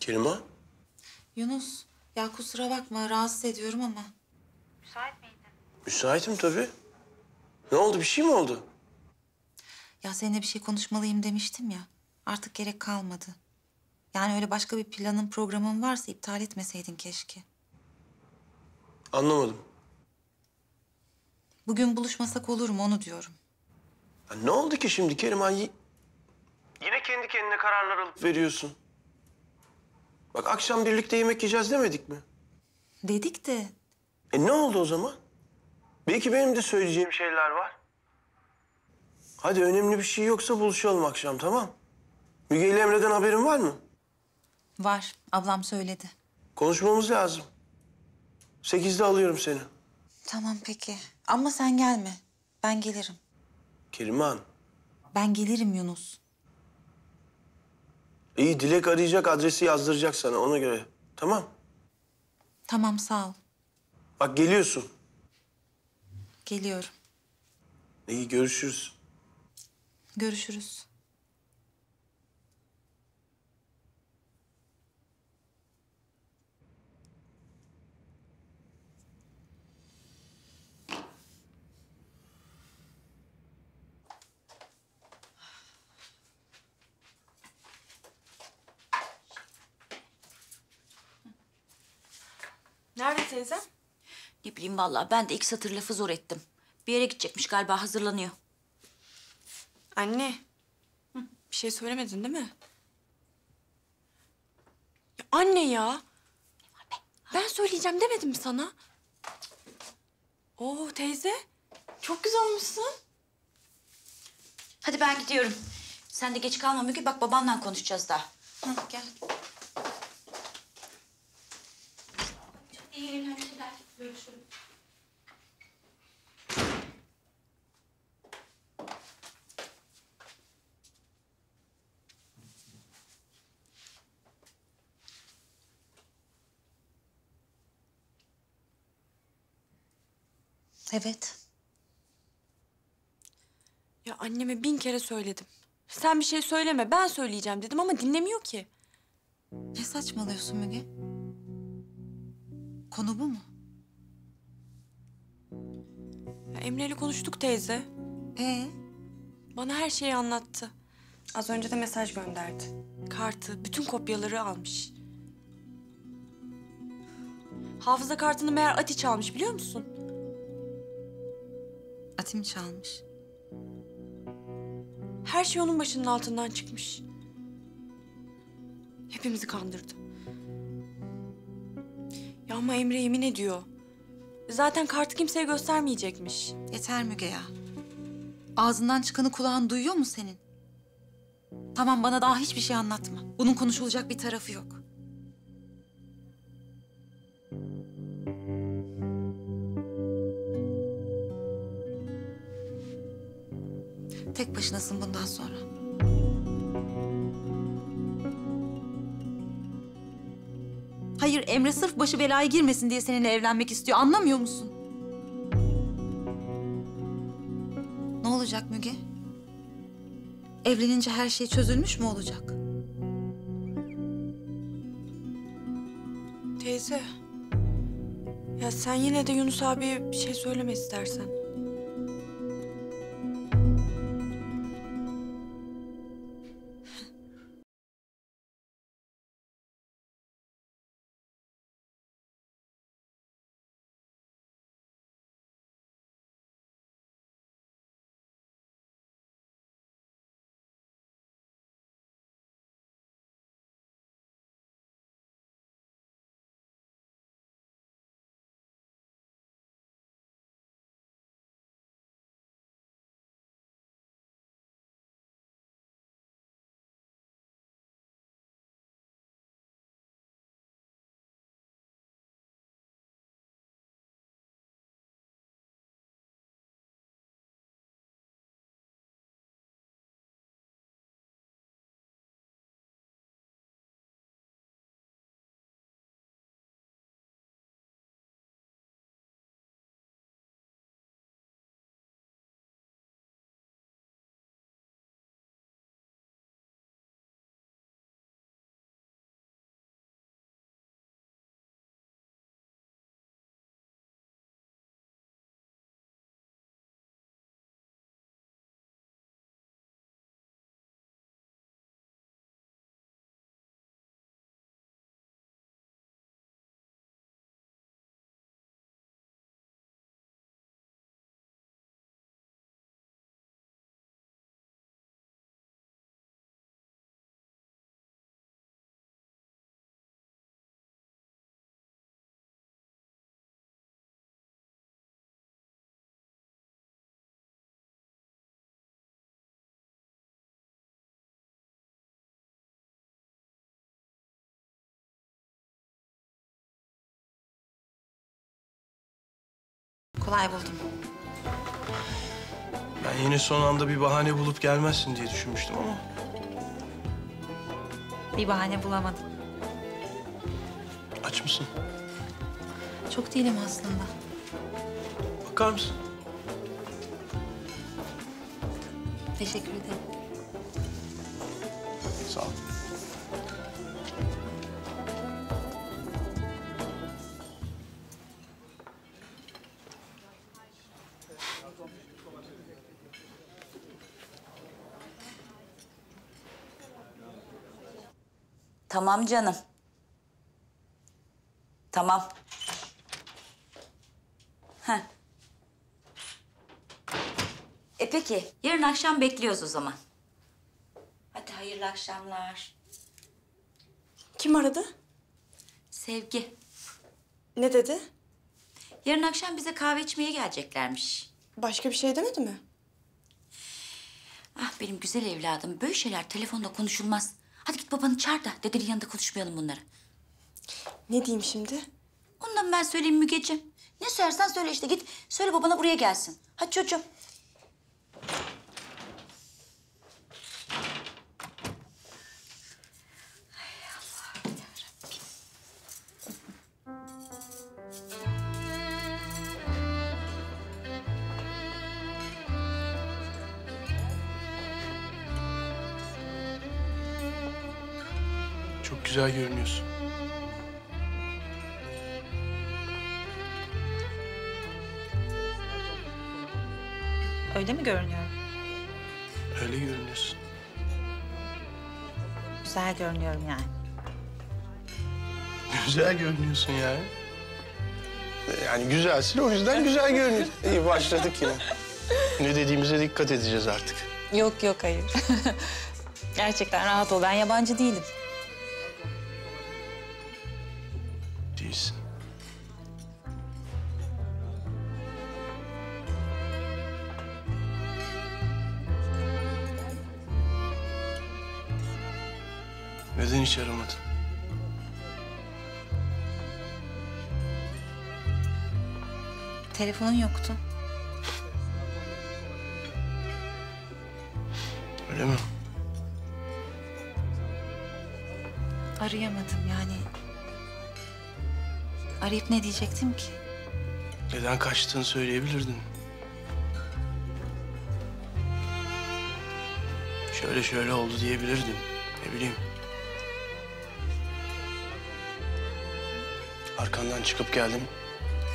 Keriman? Yunus, ya kusura bakma rahatsız ediyorum ama. Müsait miydin? Müsaitim tabii. Ne oldu, bir şey mi oldu? Ya seninle bir şey konuşmalıyım demiştim ya. Artık gerek kalmadı. Yani öyle başka bir planın, programın varsa iptal etmeseydin keşke. Anlamadım. Bugün buluşmasak olur mu onu diyorum. Ya ne oldu ki şimdi Keriman? Yine kendi kendine kararlar alıp veriyorsun. Bak akşam birlikte yemek yiyeceğiz demedik mi? Dedik de. E ne oldu o zaman? Belki benim de söyleyeceğim şeyler var. Hadi önemli bir şey yoksa buluşalım akşam, tamam? Müge ile Emre'den haberin var mı? Var. Ablam söyledi. Konuşmamız lazım. Sekizde alıyorum seni. Tamam peki. Ama sen gelme. Ben gelirim. Keriman. Ben gelirim Yunus. İyi, Dillek arayacak, adresi yazdıracak sana ona göre. Tamam. Tamam, sağ ol. Bak geliyorsun. Geliyorum. İyi, görüşürüz. Görüşürüz. Nerede teyzem? Ne bileyim vallahi, ben de ilk satır lafı zor ettim. Bir yere gidecekmiş galiba, hazırlanıyor. Anne, hı, bir şey söylemedin değil mi? Ya anne ya! Ne var be? Ben söyleyeceğim demedim mi sana? Oo teyze, çok güzel olmuşsun. Hadi ben gidiyorum. Sen de geç kalma Müge, bak babanla konuşacağız daha. Hı, gel. İyi günler, görüşürüz. Evet. Ya anneme bin kere söyledim. Sen bir şey söyleme, ben söyleyeceğim dedim ama dinlemiyor ki. Ne saçmalıyorsun Müge? Konu bu mu? Ya Emre'yle konuştuk teyze. Ee? Bana her şeyi anlattı. Az önce de mesaj gönderdi. Kartı, bütün kopyaları almış. Hafıza kartını meğer Ati çalmış biliyor musun? Ati mi çalmış? Her şey onun başının altından çıkmış. Hepimizi kandırdı. Ya ama Emre yemin ediyor. Zaten kartı kimseye göstermeyecekmiş. Yeter Müge ya. Ağzından çıkanı kulağın duyuyor mu senin? Tamam, bana daha hiçbir şey anlatma. Bunun konuşulacak bir tarafı yok. Tek başınasın bundan sonra. Hayır, Emre sırf başı belaya girmesin diye seninle evlenmek istiyor. Anlamıyor musun? Ne olacak Müge? Evlenince her şey çözülmüş mü olacak? Teyze, ya sen yine de Yunus abiye bir şey söyleme istersen. Kolay buldum. Ben Yine son anda bir bahane bulup gelmezsin diye düşünmüştüm ama. Bir bahane bulamadım. Aç mısın? Çok değilim aslında. Bakar mısın? Teşekkür ederim. Sağ ol. Tamam canım. Tamam. Heh. E peki, yarın akşam bekliyoruz o zaman. Hadi hayırlı akşamlar. Kim aradı? Sevgi. Ne dedi? Yarın akşam bize kahve içmeye geleceklermiş. Başka bir şey demedi mi? Ah benim güzel evladım, böyle şeyler telefonda konuşulmaz. Hadi git babanı çağır da dedenin yanında konuşmayalım bunları. Ne diyeyim şimdi? Ondan ben söyleyeyim Mügeciğim. Ne söylersen söyle işte git. Söyle babana buraya gelsin. Hadi çocuğum. Çok güzel görünüyorsun. Öyle mi görünüyorum? Öyle görünüyorsun. Güzel görünüyorum yani. Güzel görünüyorsun yani. Yani güzelsin, o yüzden güzel görünüyorsun. İyi başladık yine. Ne dediğimize dikkat edeceğiz artık. Yok yok, hayır. Gerçekten rahat ol, ben yabancı değilim. Değilsin. Neden hiç aramadın? Telefonun yoktu. Öyle mi? Arayamadım yani. Arayıp ne diyecektim ki? Neden kaçtığını söyleyebilirdin. Şöyle şöyle oldu diyebilirdin. Ne bileyim. Arkandan çıkıp geldim,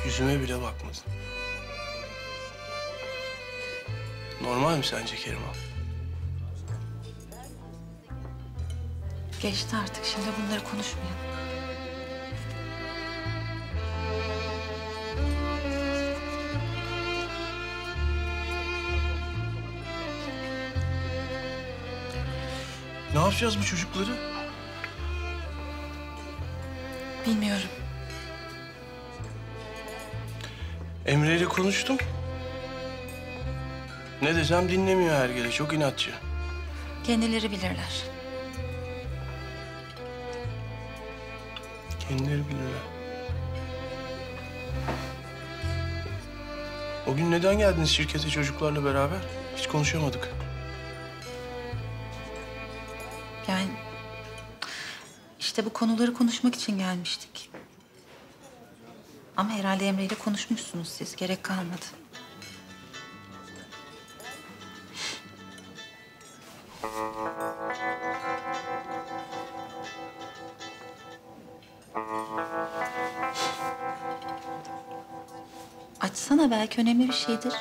yüzüme bile bakmadın. Normal mi sence Keriman? Geçti artık, şimdi bunları konuşmayalım. Ne yapacağız bu çocukları? Bilmiyorum. Emre ile konuştum. Ne desem dinlemiyor hergele, çok inatçı. Kendileri bilirler. Kendileri bilirler. O gün neden geldiniz şirkete çocuklarla beraber? Hiç konuşamadık. Yani işte bu konuları konuşmak için gelmiştik. Ama herhalde Emre ile konuşmuşsunuz siz. Gerek kalmadı. Açsana, belki önemli bir şeydir.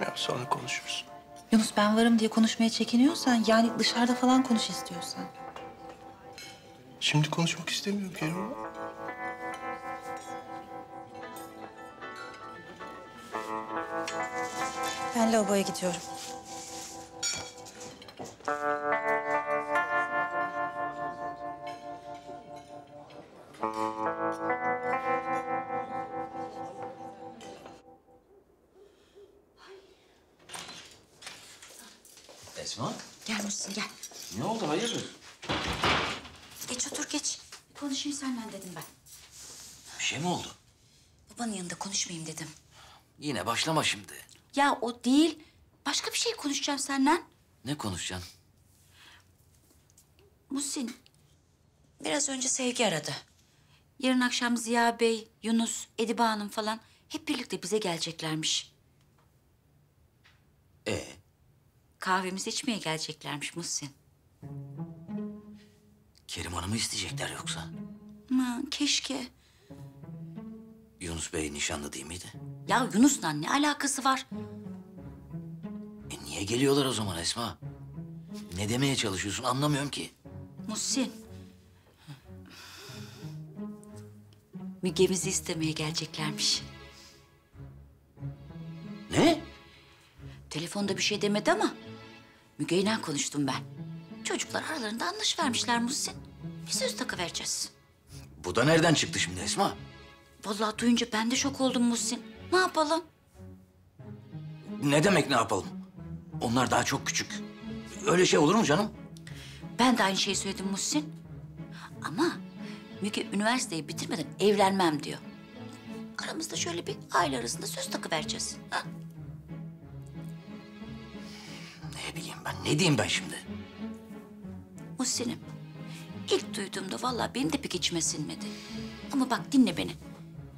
Ya sonra konuşuruz. Yunus, ben varım diye konuşmaya çekiniyorsan, yani dışarıda falan konuş istiyorsan. Şimdi konuşmak istemiyorum Kerim. Ben lavaboya gidiyorum. Esma. Gel Muhsin, gel. Ne oldu, hayırdır? Geç otur, geç. Bir konuşayım seninle dedim ben. Bir şey mi oldu? Babanın yanında konuşmayayım dedim. Yine başlama şimdi. Ya o değil. Başka bir şey konuşacağım senden. Ne konuşacaksın? Muhsin, biraz önce Sevgi aradı. Yarın akşam Ziya Bey, Yunus, Ediba Hanım falan hep birlikte bize geleceklermiş. Ee? Kahvemizi içmeye geleceklermiş Muhsin. Kerim Hanım'ı isteyecekler yoksa? Aman keşke. Yunus Bey nişanlı değil miydi? Ya Yunus'la ne alakası var? E niye geliyorlar o zaman Esma? Ne demeye çalışıyorsun anlamıyorum ki. Muhsin. Müge'mizi istemeye geleceklermiş. Ne? Telefonda bir şey demedi ama Müge'yle konuştum ben. Çocuklar aralarında anlaşıvermişler Muhsin. Bir söz takıvereceğiz. Bu da nereden çıktı şimdi Esma? Vallahi duyunca ben de şok oldum Muhsin. Ne yapalım? Ne demek ne yapalım? Onlar daha çok küçük. Öyle şey olur mu canım? Ben de aynı şeyi söyledim Muhsin. Ama Müge üniversiteyi bitirmeden evlenmem diyor. Aramızda şöyle bir aile arasında söz takıvereceğiz. Ha? Ne bileyim ben, ne diyeyim ben şimdi? Muhsin'im, ilk duyduğumda vallahi benim de pek içime sinmedi. Ama bak dinle beni.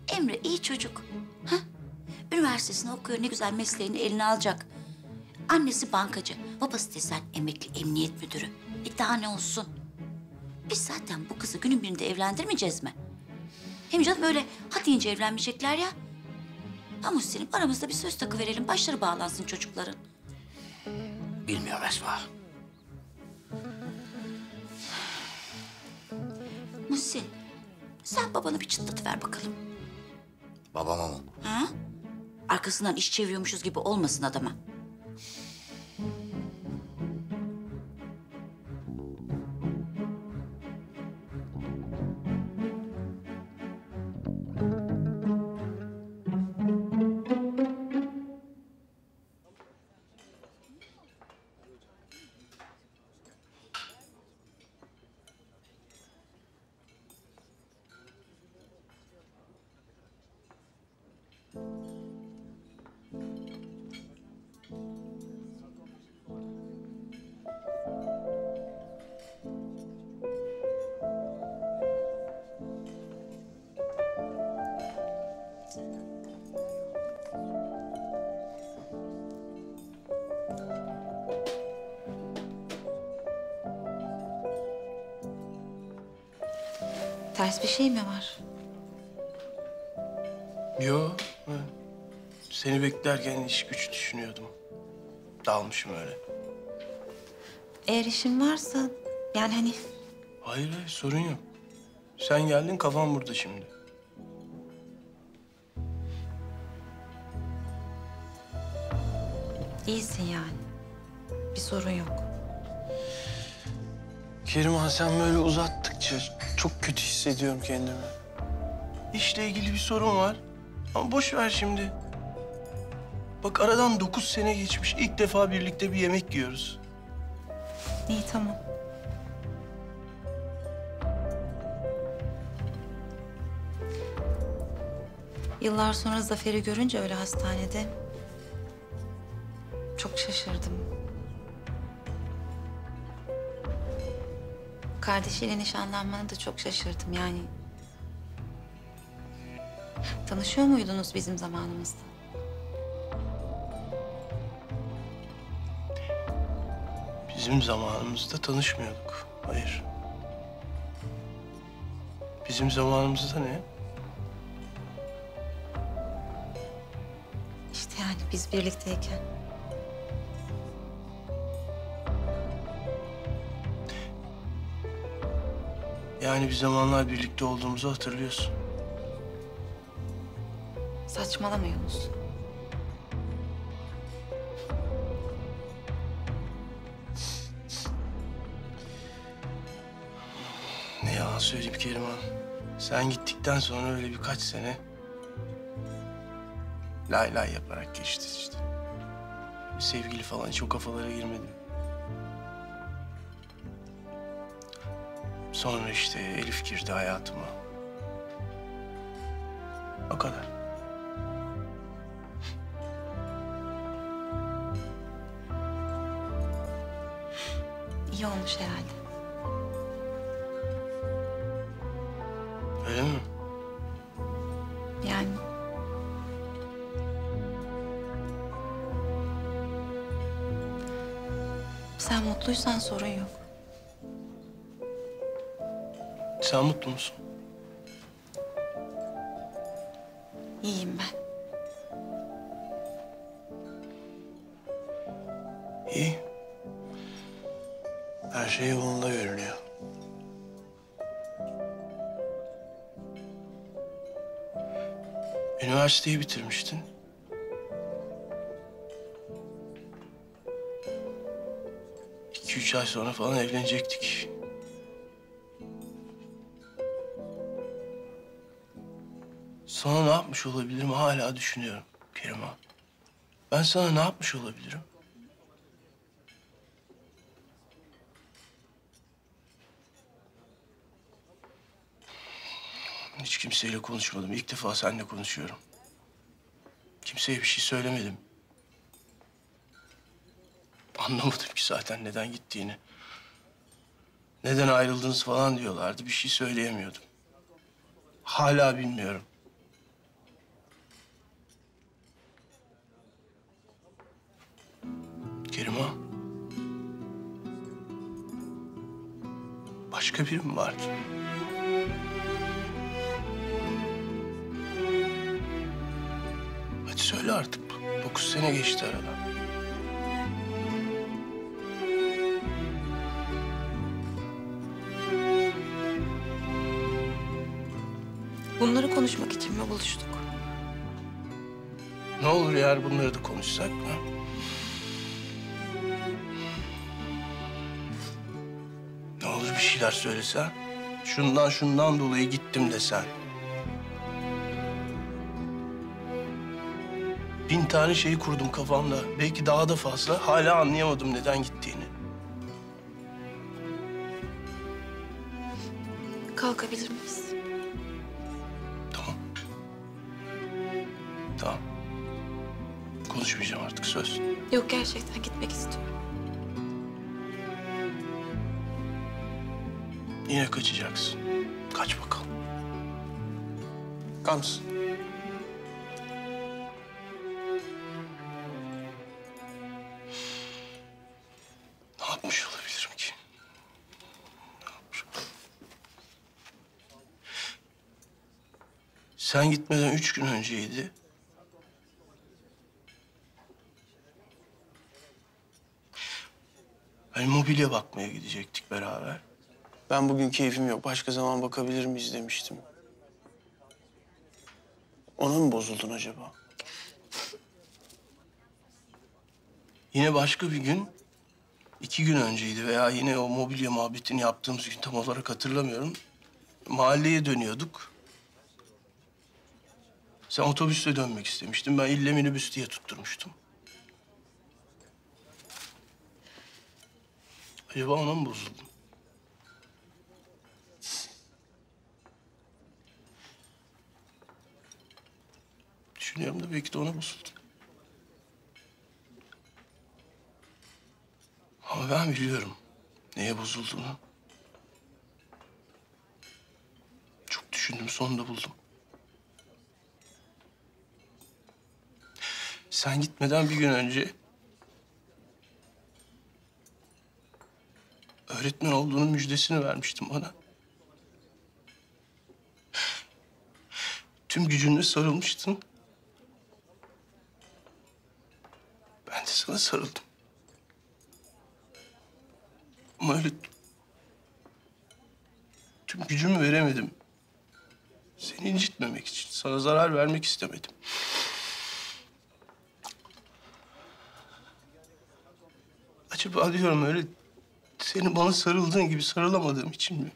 Emre iyi çocuk. Ha? Üniversitesini okuyor, ne güzel mesleğini eline alacak. Annesi bankacı, babası desen emekli emniyet müdürü. E daha ne olsun? Biz zaten bu kızı günün birinde evlendirmeyeceğiz mi? Hem canım öyle ha deyince evlenmeyecekler ya. Ama Hüseyin aramızda bir söz takıverelim, başları bağlansın çocukların. Bilmiyorum Esma. Muhsin, sen babana bir çıtlatıver bakalım. Babama mı? Ha? Arkasından iş çeviriyormuşuz gibi olmasın adama. Ters bir şey mi var? Yok. Seni beklerken iş güç düşünüyordum. Dalmışım öyle. Eğer işin varsa yani hani... Hayır hayır sorun yok. Sen geldin kafam burada şimdi. İyisin yani. Bir sorun yok. Keriman sen böyle uzattıkça çok kötü hissediyorum kendimi. İşle ilgili bir sorun var ama boş ver şimdi. Bak aradan dokuz sene geçmiş. İlk defa birlikte bir yemek yiyoruz. İyi tamam. Yıllar sonra Zafer'i görünce öyle hastanede çok şaşırdım. Kardeşiyle nişanlanmana da çok şaşırdım yani. Tanışıyor muydunuz bizim zamanımızda? Bizim zamanımızda tanışmıyorduk. Hayır. Bizim zamanımızda ne? İşte yani biz birlikteyken. Yani bir zamanlar birlikte olduğumuzu hatırlıyorsun. Saçmalama Yunus. Ne yalan söyleyeyim Keriman. Sen gittikten sonra öyle birkaç sene... ...lay lay yaparak geçti işte. Sevgili falan hiç o kafalara girmedim. Sonra işte Elif girdi hayatıma. O kadar. iyi olmuş herhalde. Öyle mi? Yani. Sen mutluysan sorun yok. Sen mutlu musun? İyiyim ben. İyi. Her şey yolunda görünüyor. Üniversiteyi bitirmiştin. İki üç ay sonra falan evlenecektik. Sana ne yapmış olabilirim hala düşünüyorum Keriman. Ben sana ne yapmış olabilirim? Hiç kimseyle konuşmadım. İlk defa seninle konuşuyorum. Kimseye bir şey söylemedim. Anlamadım ki zaten neden gittiğini. Neden ayrıldınız falan diyorlardı. Bir şey söyleyemiyordum. Hala bilmiyorum. Keriman. Başka biri mi vardı? Hadi söyle artık. Dokuz sene geçti aradan. Bunları konuşmak için mi buluştuk? Ne olur yar bunları da konuşsak mı? Ne olur bir şeyler söylesen. Şundan şundan dolayı gittim desen. Bin tane şeyi kurdum kafamda. Belki daha da fazla. Hala anlayamadım neden gittiğini. Kalkabilir miyiz? Tamam. Tamam. Konuşmayacağım artık, söz. Yok, gerçekten gitmek istiyorum. Yine kaçacaksın. Kaç bakalım. Kalk mısın? Sen gitmeden üç gün önceydi. Hani mobilya bakmaya gidecektik beraber. Ben bugün keyfim yok, başka zaman bakabilir miyiz demiştim. Ona mı bozuldun acaba? Yine başka bir gün, iki gün önceydi veya yine o mobilya muhabbetini yaptığımız gün tam olarak hatırlamıyorum. Mahalleye dönüyorduk. Sen otobüsle dönmek istemiştin. Ben ille minibüs diye tutturmuştum. Acaba ona mı bozuldum? Düşünüyorum da belki de ona bozuldum. Ama ben biliyorum neye bozulduğunu. Çok düşündüm, sonunda buldum. Sen gitmeden bir gün önce öğretmen olduğunun müjdesini vermiştin bana. Tüm gücünle sarılmıştın. Ben de sana sarıldım. Ama öyle tüm gücümü veremedim. Seni incitmemek için, sana zarar vermek istemedim. Acaba diyorum öyle seni bana sarıldığın gibi sarılamadığım için mi?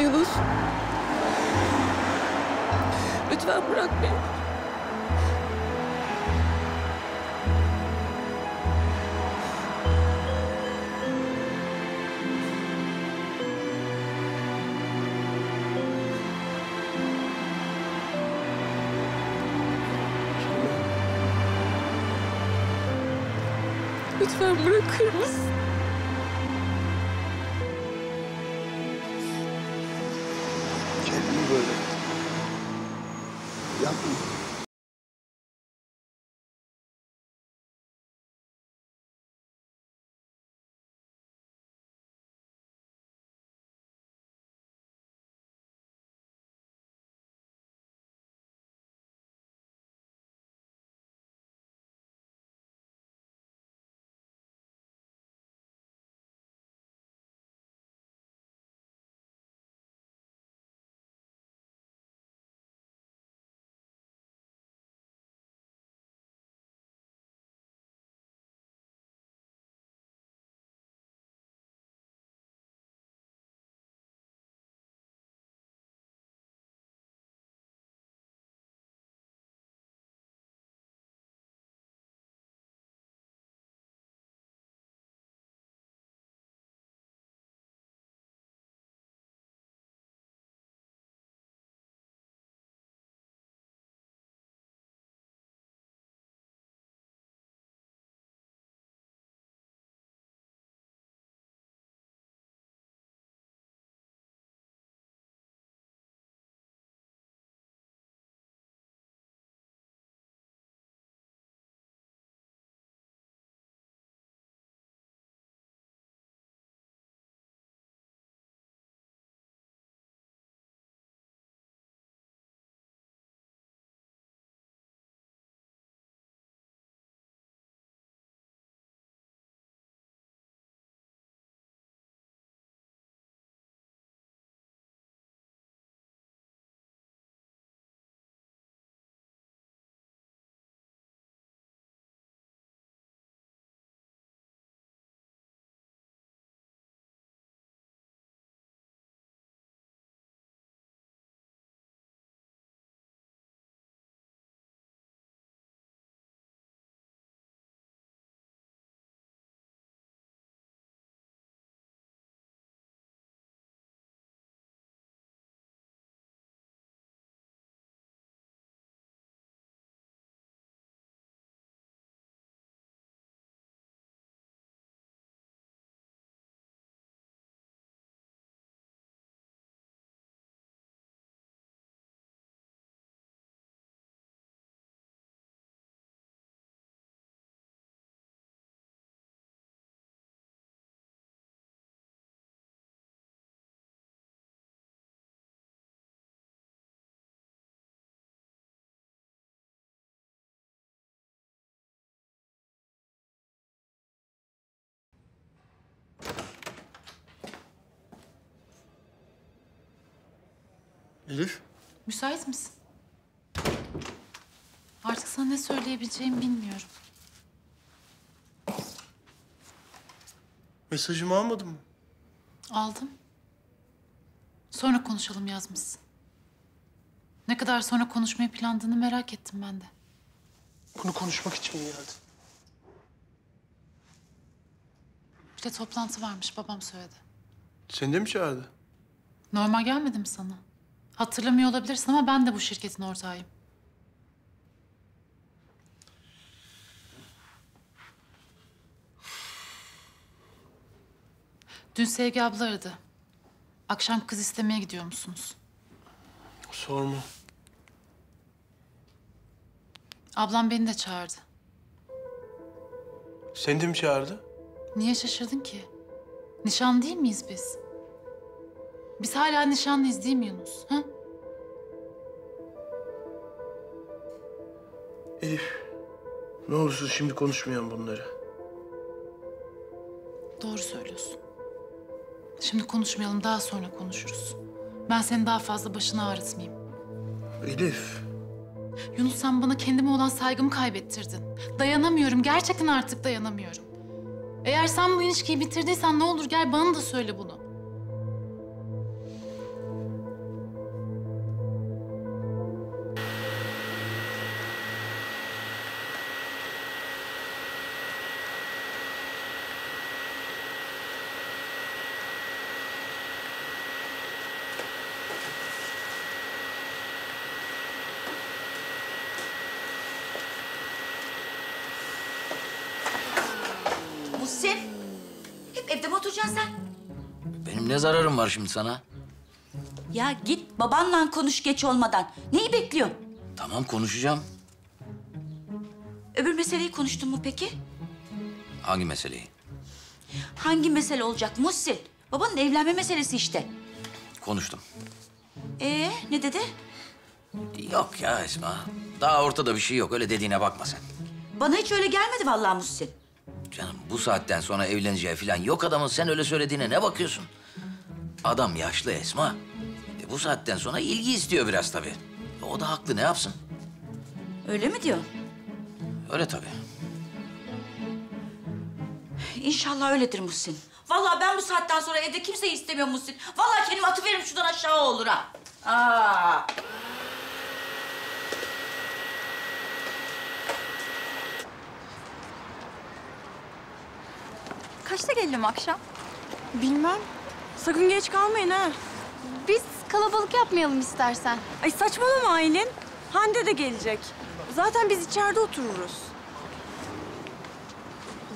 Yunus. Lütfen bırak beni. Lütfen bırakır mısın? Kendini böyle yapma. Elif. Müsait misin? Artık sana ne söyleyebileceğimi bilmiyorum. Mesajımı almadın mı? Aldım. Sonra konuşalım yazmışsın. Ne kadar sonra konuşmayı planladığını merak ettim ben de. Bunu konuşmak için mi geldin? Bir de toplantı varmış, babam söyledi. Seni de mi çağırdı? Normal gelmedi mi sana? Hatırlamıyor olabilirsin ama ben de bu şirketin ortağıyım. Dün Sevgi abla aradı. Akşam kız istemeye gidiyor musunuz? Sorma. Ablam beni de çağırdı. Seni de mi çağırdı? Niye şaşırdın ki? Nişan değil miyiz biz? Biz hala nişanlıyız değil mi Yunus? Ha? Elif, ne olursun şimdi konuşmayalım bunları. Doğru söylüyorsun. Şimdi konuşmayalım, daha sonra konuşuruz. Ben seni daha fazla başını ağrıtmayayım. Elif. Yunus, sen bana kendime olan saygımı kaybettirdin. Dayanamıyorum, gerçekten artık dayanamıyorum. Eğer sen bu ilişkiyi bitirdiysen ne olur gel bana da söyle bunu. oturacaksın sen? Benim ne zararım var şimdi sana? Ya git babanla konuş geç olmadan. Neyi bekliyorsun? Tamam, konuşacağım. Öbür meseleyi konuştun mu peki? Hangi meseleyi? Hangi mesele olacak Muhsin? Babanın evlenme meselesi işte. Konuştum. Ee, ne dedi? Yok ya Esma. Daha ortada bir şey yok. Öyle dediğine bakma sen. Bana hiç öyle gelmedi vallahi Muhsin. Canım bu saatten sonra evleneceği falan yok adamın. Sen öyle söylediğine ne bakıyorsun? Adam yaşlı Esma. E, bu saatten sonra ilgi istiyor biraz tabii. E, o da haklı, ne yapsın? Öyle mi diyor? Öyle tabii. İnşallah öyledir Muhsin. Vallahi ben bu saatten sonra evde kimseyi istemiyorum Muhsin. Vallahi kendim atıveririm şuradan aşağı olur ha. Aa. Kaçta gelelim akşam? Bilmem. Sakın geç kalmayın ha. Biz kalabalık yapmayalım istersen. Ay saçmalama Aylin. Hande de gelecek. Zaten biz içeride otururuz.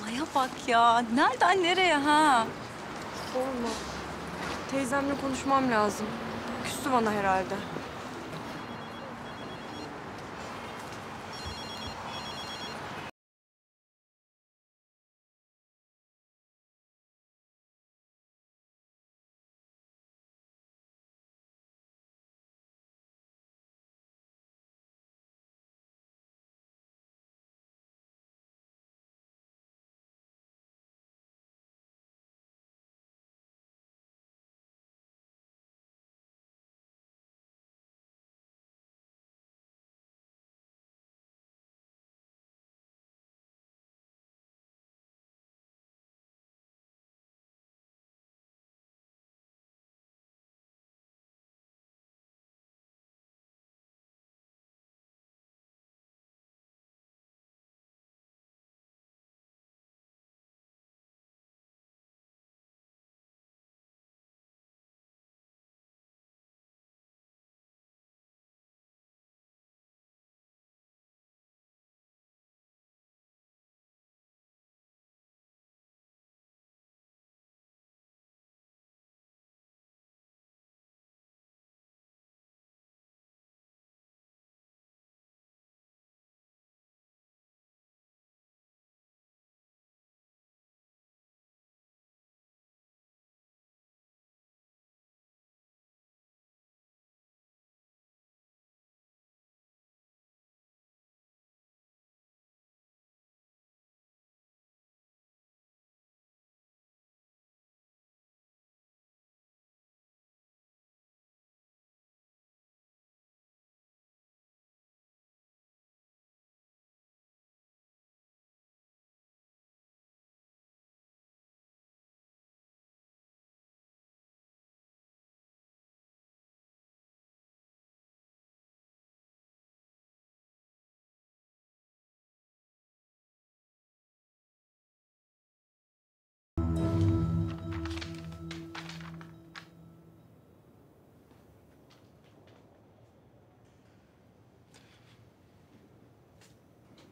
Olaya bak ya. Nereden nereye ha? Sorma. Teyzemle konuşmam lazım. Küstü bana herhalde.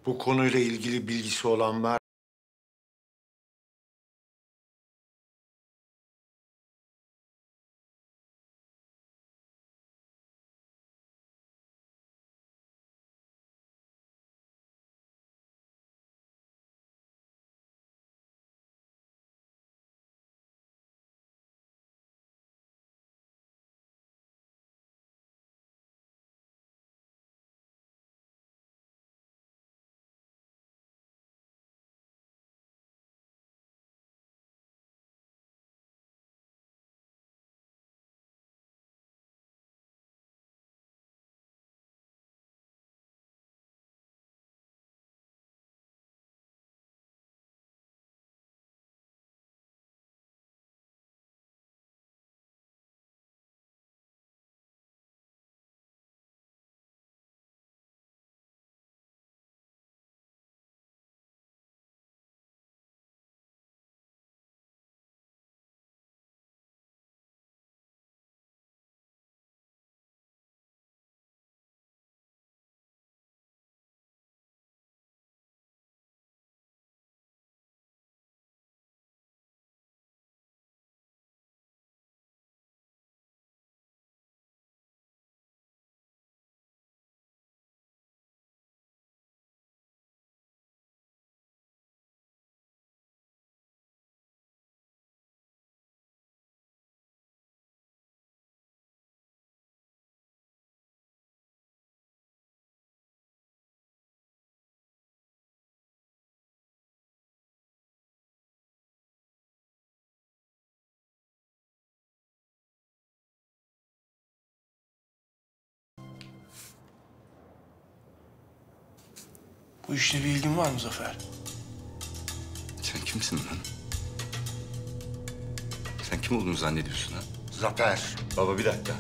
Bu konuyla ilgili bilgisi olan var. Bu işle bir ilgin var mı Zafer? Sen kimsin lan? Sen kim olduğunu zannediyorsun ha? Zafer. Baba bir dakika.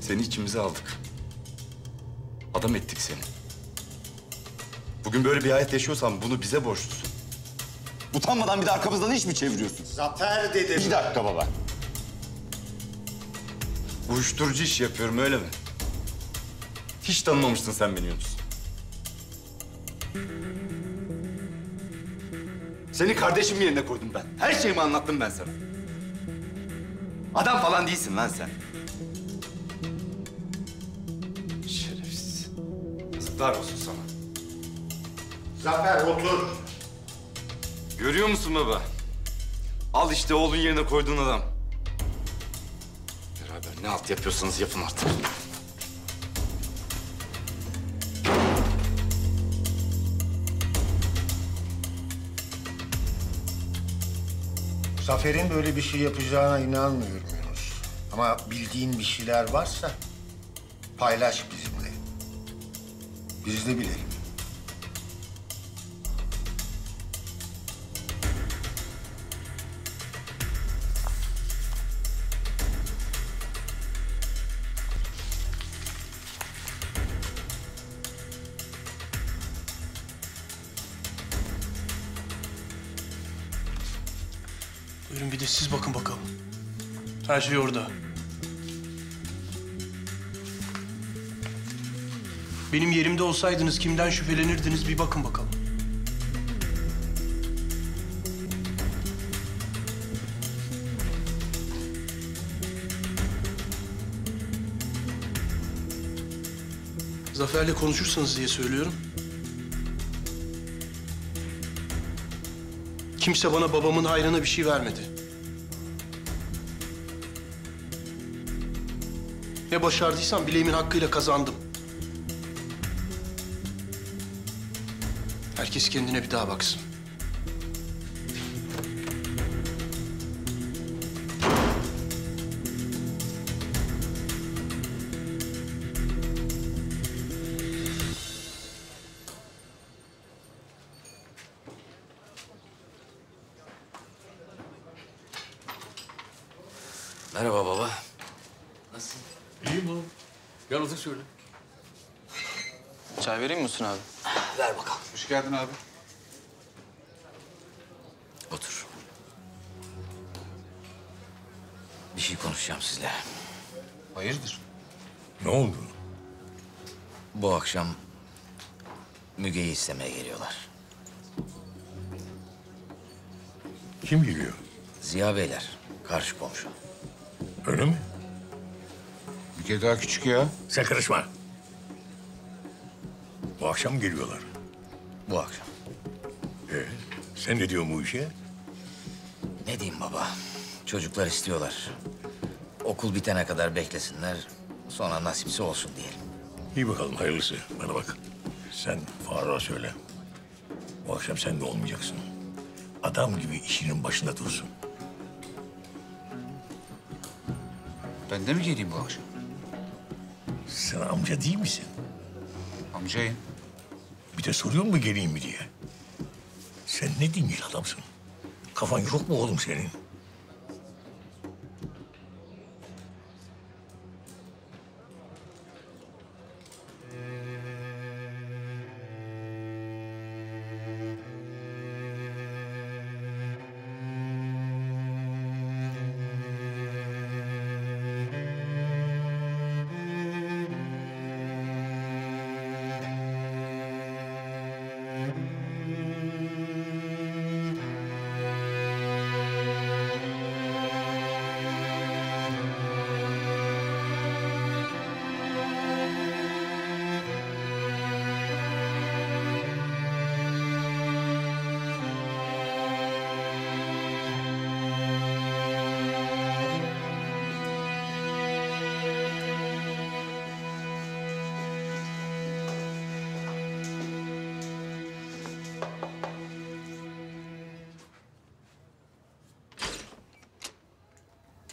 Seni içimize aldık. Adam ettik seni. Bugün böyle bir hayat yaşıyorsan bunu bize borçlusun. Utanmadan bir de arkamızdan iş mi çeviriyorsun? Zafer dedim. Bir dakika baba. Uyuşturucu iş yapıyorum öyle mi? Hiç tanımamıştın sen beni Yunus. Seni kardeşim yerine koydum ben. Her şeyimi anlattım ben sana. Adam falan değilsin lan sen. Şerefsiz. Yazıklar olsun sana. Zafer otur. Görüyor musun baba? Al işte oğlun yerine koyduğun adam. Beraber ne halt yapıyorsanız yapın artık. Zafer'in böyle bir şey yapacağına inanmıyorum Yunus. Ama bildiğin bir şeyler varsa paylaş bizimle. Biz de bilelim. Siz bakın bakalım. Her şey orada. Benim yerimde olsaydınız kimden şüphelenirdiniz bir bakın bakalım. Zafer'le konuşursanız diye söylüyorum. Kimse bana babamın hayrına bir şey vermedi. Ne başardıysam bileğimin hakkıyla kazandım. Herkes kendine bir daha baksın. Merhaba baba. Nasılsın? İyiyim oğlum. Gel otur şöyle. Çay vereyim mi Muhsin abi? Ver bakalım. Hoş geldin abi. Otur. Bir şey konuşacağım sizle. Hayırdır? Ne oldu? Bu akşam Müge'yi istemeye geliyorlar. Kim geliyor? Ziya beyler. Karşı komşu. Öyle mi? Müge daha küçük ya. Sen karışma. Bu akşam geliyorlar. Bu akşam. Ee, sen ne diyorsun bu işe? Ne diyeyim baba? Çocuklar istiyorlar. Okul bitene kadar beklesinler. Sonra nasipse olsun diyelim. İyi bakalım hayırlısı. Bana bak. Sen Faruk'a söyle. Bu akşam sen de olmayacaksın. Adam gibi işinin başında dursun. Ben de mi geleyim bu akşam? Sen amca değil misin? Amcayım. Bir de soruyor mu geleyim mi diye? Sen ne dingil adamsın? Kafan yok mu oğlum senin?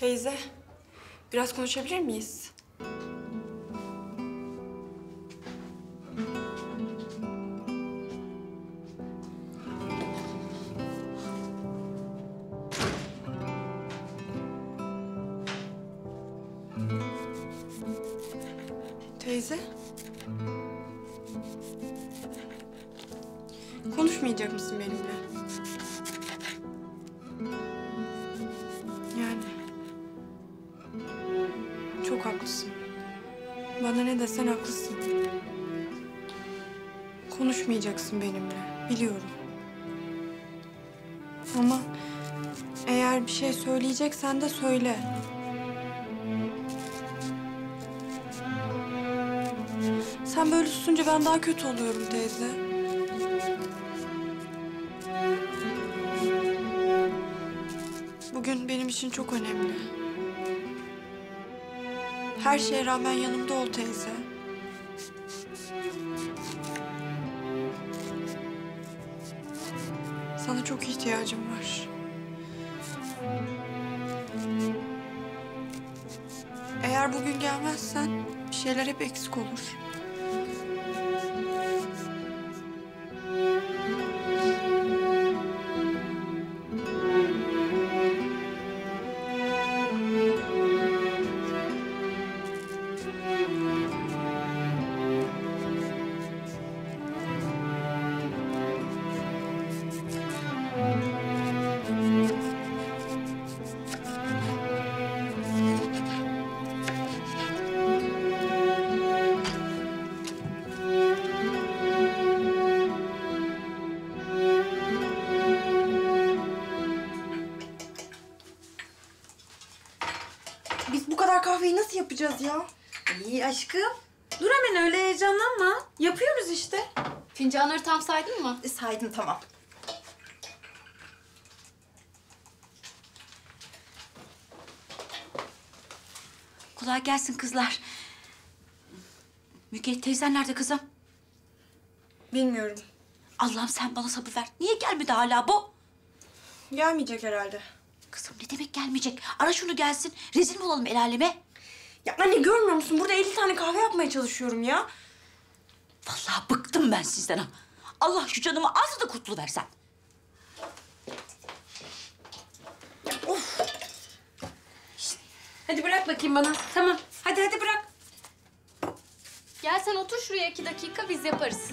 Teyze, biraz konuşabilir miyiz? teyze? Konuşmayacak mısın benimle? Yani... Çok haklısın. Bana ne desen haklısın. Konuşmayacaksın benimle, biliyorum. Ama eğer bir şey söyleyeceksen de söyle. Sen böyle susunca ben daha kötü oluyorum teyze. Bugün benim için çok önemli. Her şeye rağmen yanımda ol teyze. Sana çok ihtiyacım var. Eğer bugün gelmezsen bir şeyler hep eksik olur. Ya. İyi aşkım. Dur hemen öyle heyecanlanma. Yapıyoruz işte. Fincanları tam saydın mı? E, saydım tamam. Kolay gelsin kızlar. Müge teyzen nerede kızım? Bilmiyorum. Allah'ım sen bana sabır ver. Niye gelmedi hala bu? Gelmeyecek herhalde. Kızım ne demek gelmeyecek? Ara şunu gelsin. Rezil mi olalım el aleme? Ya anne görmüyor musun? Burada elli tane kahve yapmaya çalışıyorum ya. Vallahi bıktım ben sizden ha. Allah şu canımı az da kurtuluversen. Of. Şişt. Hadi bırak bakayım bana. Tamam. Hadi hadi bırak. Gel sen otur şuraya iki dakika biz yaparız.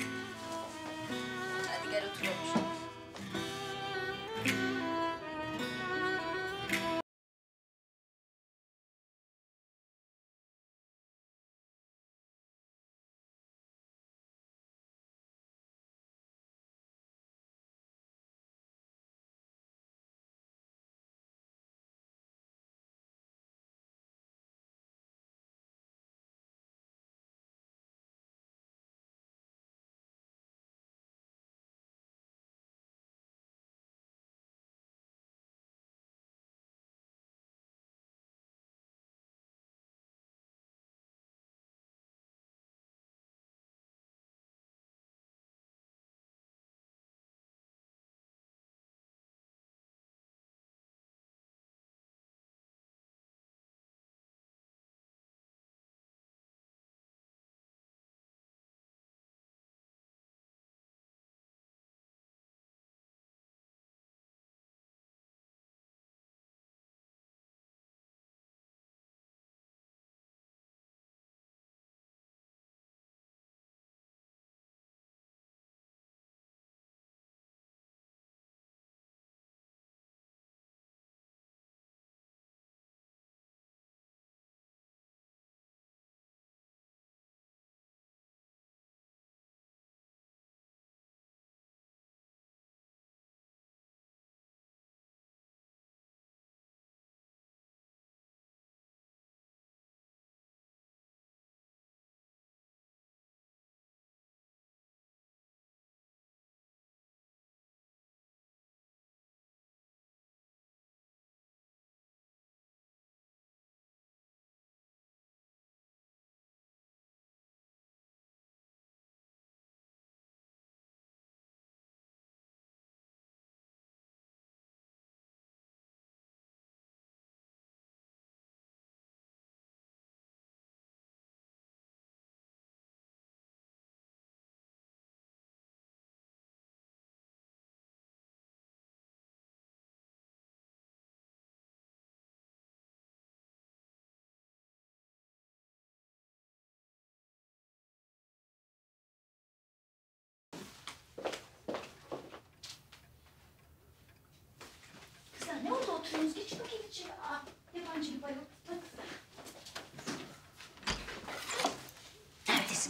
Hadi gel oturalım.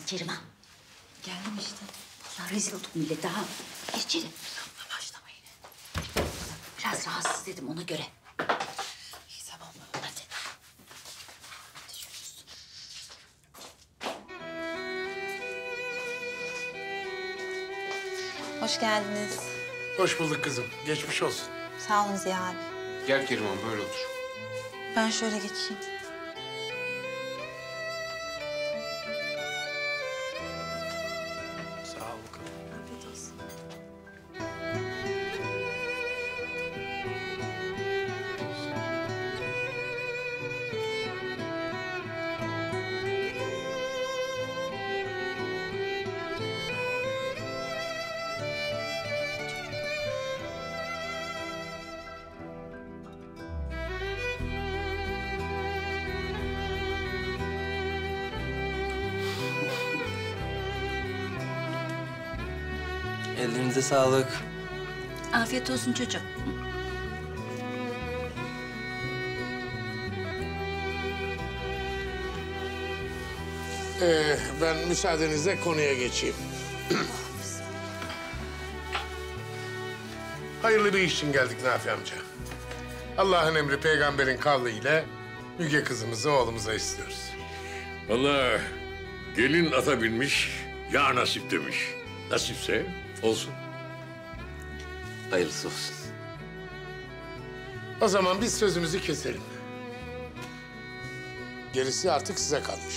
Keriman. Geldim işte. Vallahi rezil olduk millet daha. Gir içeri. Yapma, başlama yine. Biraz rahatsız dedim ona göre. İyi tamam. Hadi. Hadi yürüyorsun. Hoş geldiniz. Hoş bulduk kızım. Geçmiş olsun. Sağ olun Ziya abi. Gel Keriman böyle otur. Ben şöyle geçeyim. Sağ ol bakalım. Afiyet olsun. Ellerinize sağlık. Afiyet olsun çocuğum. Ee, ben müsaadenizle konuya geçeyim. Hayırlı bir iş için geldik Nafi amca. Allah'ın emri peygamberin kavli ile Müge kızımızı oğlumuza istiyoruz. Vallahi gelin ata binmiş, ya nasip demiş. Nasipse olsun. Hayırlısı olsun. O zaman biz sözümüzü keselim. Gerisi artık size kalmış.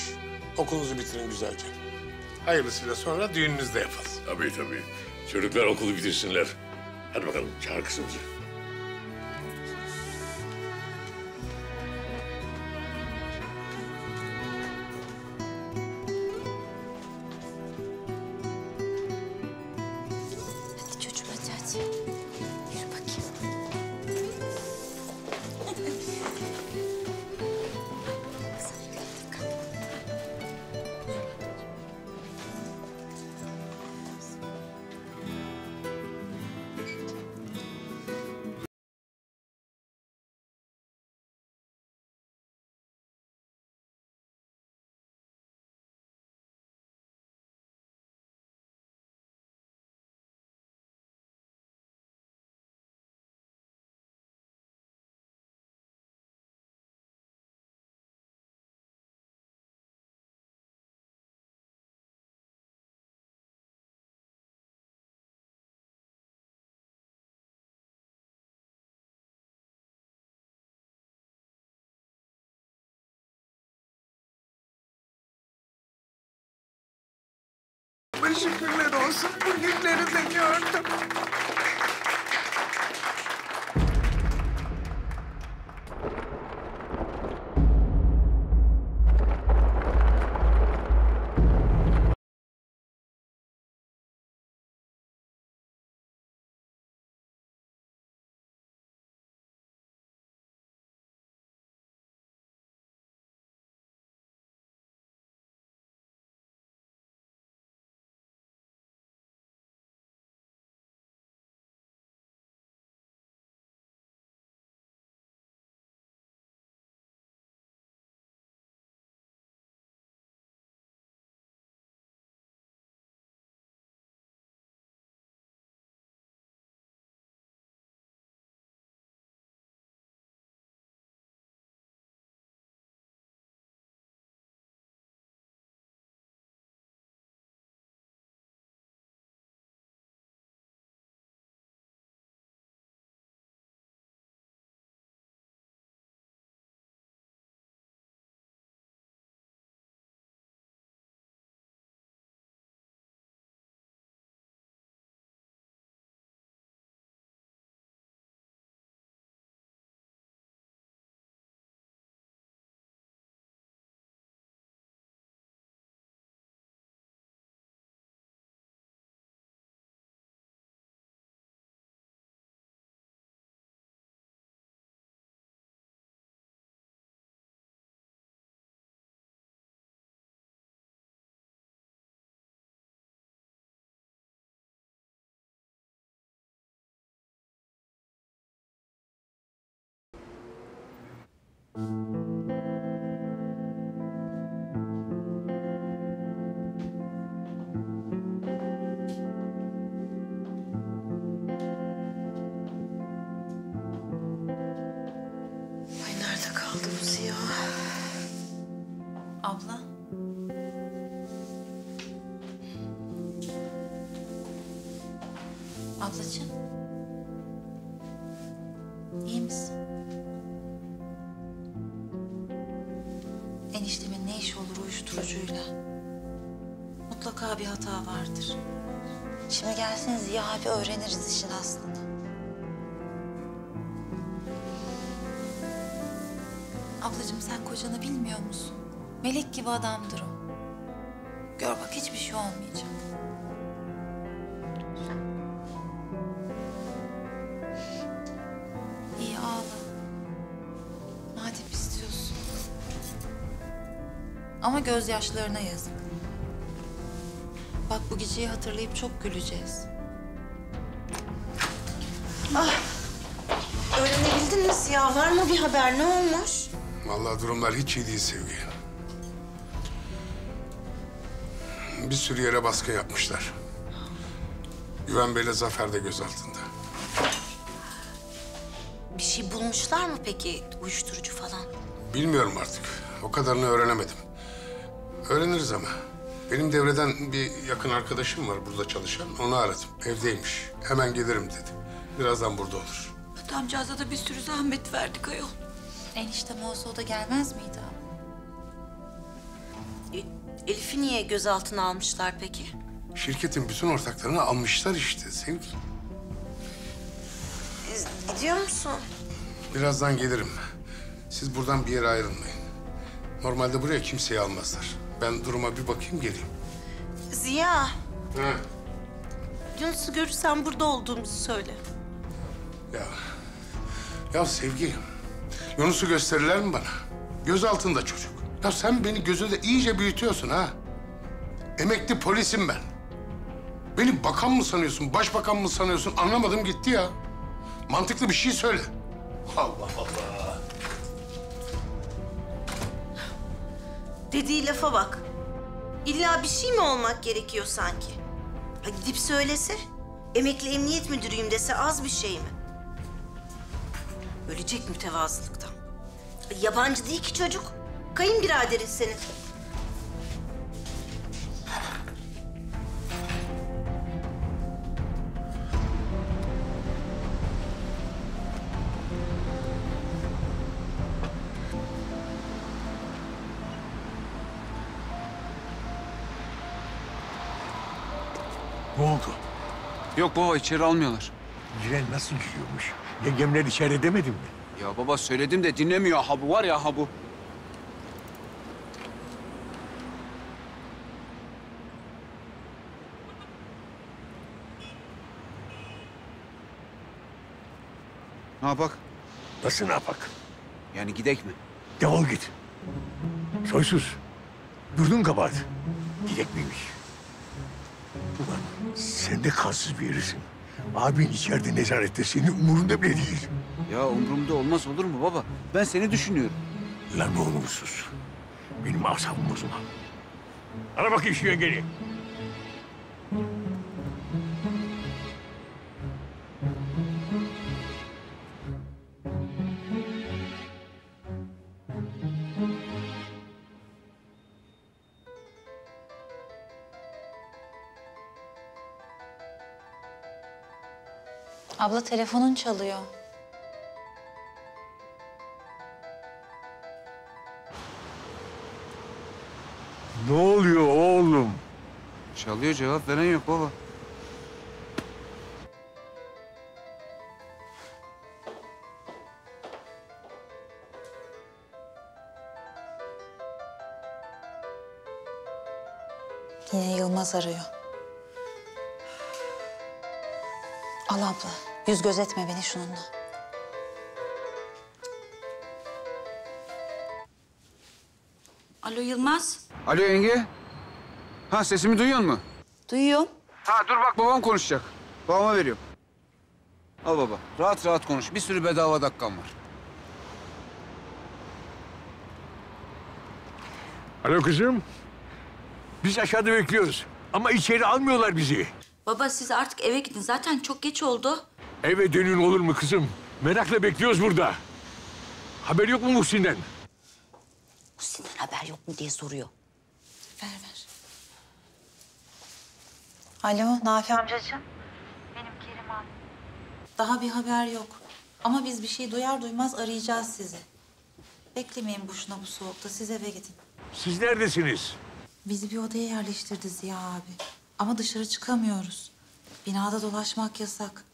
Okulunuzu bitirin güzelce. Hayırlısıyla sonra düğününüzü de yapalım. Tabii tabii. Çocuklar okulu bitirsinler. Hadi bakalım çağır kızımızı. Şükürler olsun, bu günleri de gördüm. ablacığım? İyi misin? Eniştemin ne işi olur uyuşturucuyla? Mutlaka bir hata vardır. Şimdi gelsin Ziya abi öğreniriz işin aslında. Ablacığım sen kocanı bilmiyor musun? Melek gibi adamdır o. Gör bak hiçbir şey olmayacak. İyi ağla. Madem istiyorsun. Ama gözyaşlarına yazık. Bak bu geceyi hatırlayıp çok güleceğiz. Ah! Öğrenebildin mi Ziya? Var mı bir haber? Ne olmuş? Vallahi durumlar hiç iyi değil Sevgi. Bir sürü yere baskı yapmışlar. Güven Bey'le Zafer de gözaltında. Bir şey bulmuşlar mı peki? Uyuşturucu falan? Bilmiyorum artık. O kadarını öğrenemedim. Öğreniriz ama. Benim devreden bir yakın arkadaşım var burada çalışan. Onu aradım. Evdeymiş. Hemen gelirim dedi. Birazdan burada olur. Adamcağıza da bir sürü zahmet verdik ayol. Eniştem olsa o da gelmez miydi abi? Elif'i niye gözaltına almışlar peki? Şirketin bütün ortaklarını almışlar işte Sevgi. E, gidiyor musun? Birazdan gelirim. Siz buradan bir yere ayrılmayın. Normalde buraya kimseyi almazlar. Ben duruma bir bakayım geleyim. Ziya. Ha? Yunus'u görürsen burada olduğumuzu söyle. Ya, ya Sevgi, Yunus'u gösterirler mi bana? Göz altında çocuk. Ya sen beni gözünde iyice büyütüyorsun ha. Emekli polisim ben. Beni bakan mı sanıyorsun, başbakan mı sanıyorsun? Anlamadım gitti ya. Mantıklı bir şey söyle. Allah Allah. Dediği lafa bak. İlla bir şey mi olmak gerekiyor sanki? Ha gidip söylese, emekli emniyet müdürüyüm dese az bir şey mi? Ölecek mütevazılıktan. Yabancı değil ki çocuk. Kayınbiraderin senin. Ne oldu? Yok baba, içeri almıyorlar. Giren nasıl giriyormuş? Yengemler içeri demedim mi? Ya baba söyledim de dinlemiyor. Ha bu var ya ha bu. Ne yapak? Nasıl ne yapak? Yani gidek mi? Devol git. Soysuz. Durdun kabahat. Gidek miymiş? Ulan sen de kansız bir yerisin. Abin içeride nezarette, senin umurunda bile değil. Ya umurumda olmaz olur mu baba? Ben seni düşünüyorum. Lan oğlum sus. Benim asabım bozma. Ara bakayım şu yengeni. Abla telefonun çalıyor. Ne oluyor oğlum? Çalıyor, cevap veren yok baba. Yine Yılmaz arıyor. Al abla, yüz göz etme beni şununla. Alo Yılmaz. Alo yenge. Ha sesimi duyuyor musun? Duyuyorum. Ha dur bak babam konuşacak. Babama veriyorum. Al baba, rahat rahat konuş. Bir sürü bedava dakikam var. Alo kızım. Biz aşağıda bekliyoruz ama içeri almıyorlar bizi. Baba siz artık eve gidin. Zaten çok geç oldu. Eve dönün olur mu kızım? Merakla bekliyoruz burada. Haber yok mu Muhsin'den? Muhsin'den haber yok mu diye soruyor. Ver ver. Alo Nafi amcacığım. Benim Keriman. Daha bir haber yok. Ama biz bir şey duyar duymaz arayacağız sizi. Beklemeyin boşuna bu soğukta. Siz eve gidin. Siz neredesiniz? Bizi bir odaya yerleştirdi Ziya abi. Ama dışarı çıkamıyoruz. Binada dolaşmak yasak.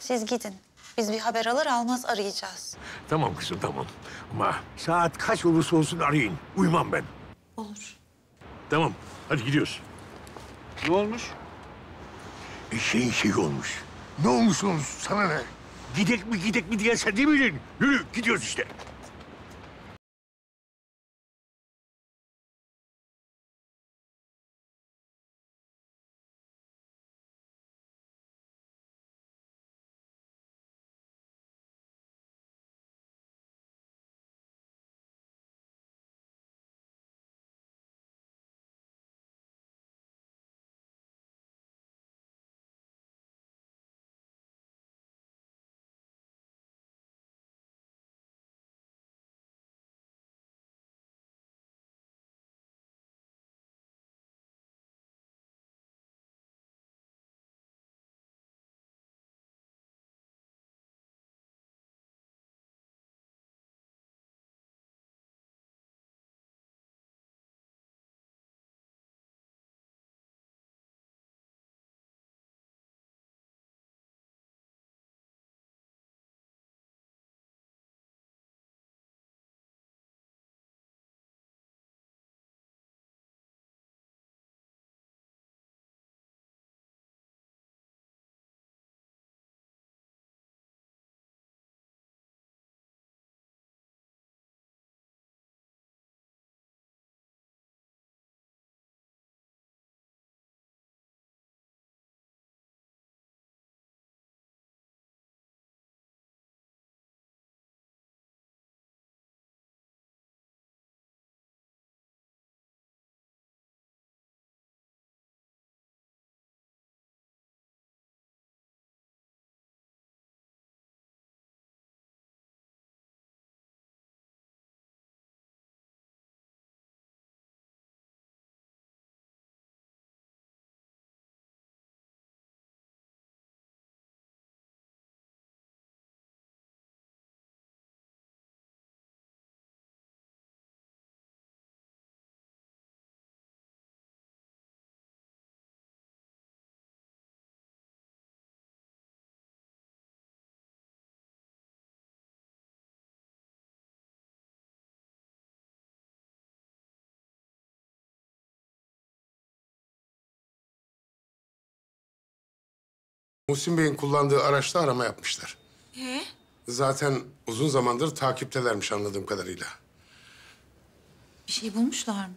Siz gidin. Biz bir haber alır almaz arayacağız. Tamam kızım tamam. Ama saat kaç olursa olsun arayın. Uyumam ben. Olur. Tamam. Hadi gidiyoruz. Ne olmuş? Eşeğin şeyi olmuş. Ne olmuş olmuş sana ne? Gidek mi gidek mi diye sen değil miydin? Yürü gidiyoruz işte. Muhsin Bey'in kullandığı araçta arama yapmışlar. Ee? Zaten uzun zamandır takiptelermiş anladığım kadarıyla. Bir şey bulmuşlar mı?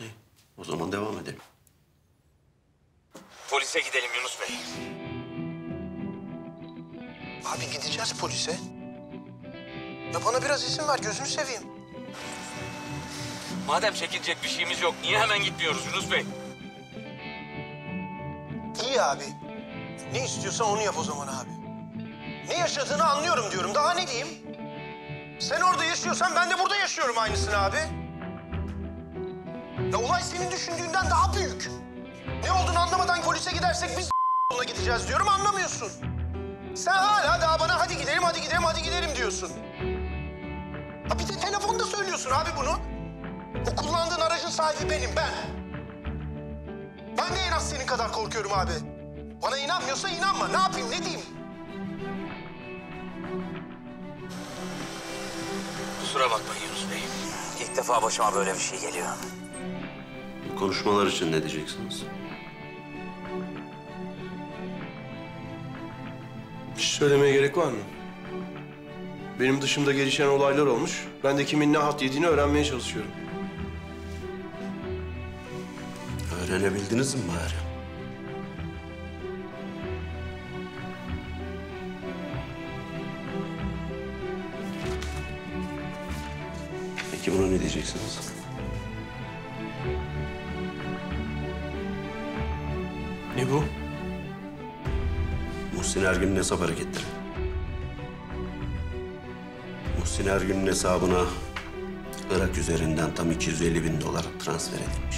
İyi, o zaman devam edelim. Polise gidelim Yunus Bey. Abi gideceğiz polise. Ya bana biraz izin ver, gözünü seveyim. Madem çekilecek bir şeyimiz yok, niye hemen gitmiyoruz Yunus Bey? İyi abi. Ne istiyorsan onu yap o zaman abi. Ne yaşadığını anlıyorum diyorum, daha ne diyeyim? Sen orada yaşıyorsan ben de burada yaşıyorum aynısını abi. Ya olay senin düşündüğünden daha büyük. Ne olduğunu anlamadan polise gidersek biz yoluna gideceğiz diyorum, anlamıyorsun. Sen hala daha bana hadi gidelim, hadi gidelim, hadi gidelim diyorsun. Ha bir de telefonda söylüyorsun abi bunu. O kullandığın aracın sahibi benim, ben. Ben de en az senin kadar korkuyorum abi. Bana inanmıyorsa inanma, ne yapayım, ne diyeyim? Kusura bakmayın Yunus Bey. İlk defa başıma böyle bir şey geliyor. Konuşmalar için ne diyeceksiniz? Bir şey söylemeye gerek var mı? Benim dışımda gelişen olaylar olmuş. Ben de kimin ne halt yediğini öğrenmeye çalışıyorum. Öğrenebildiniz mi bari? Peki buna ne diyeceksiniz? Ne bu? Muhsin Ergün'ün hesap hareketleri. Muhsin Ergün'ün hesabına Irak üzerinden tam iki yüz elli bin dolar transfer edilmiş.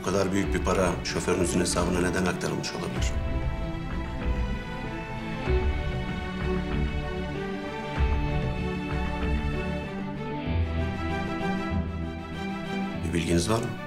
Bu kadar büyük bir para şoförünüzün hesabına neden aktarılmış olabilir? Bir bilginiz var mı?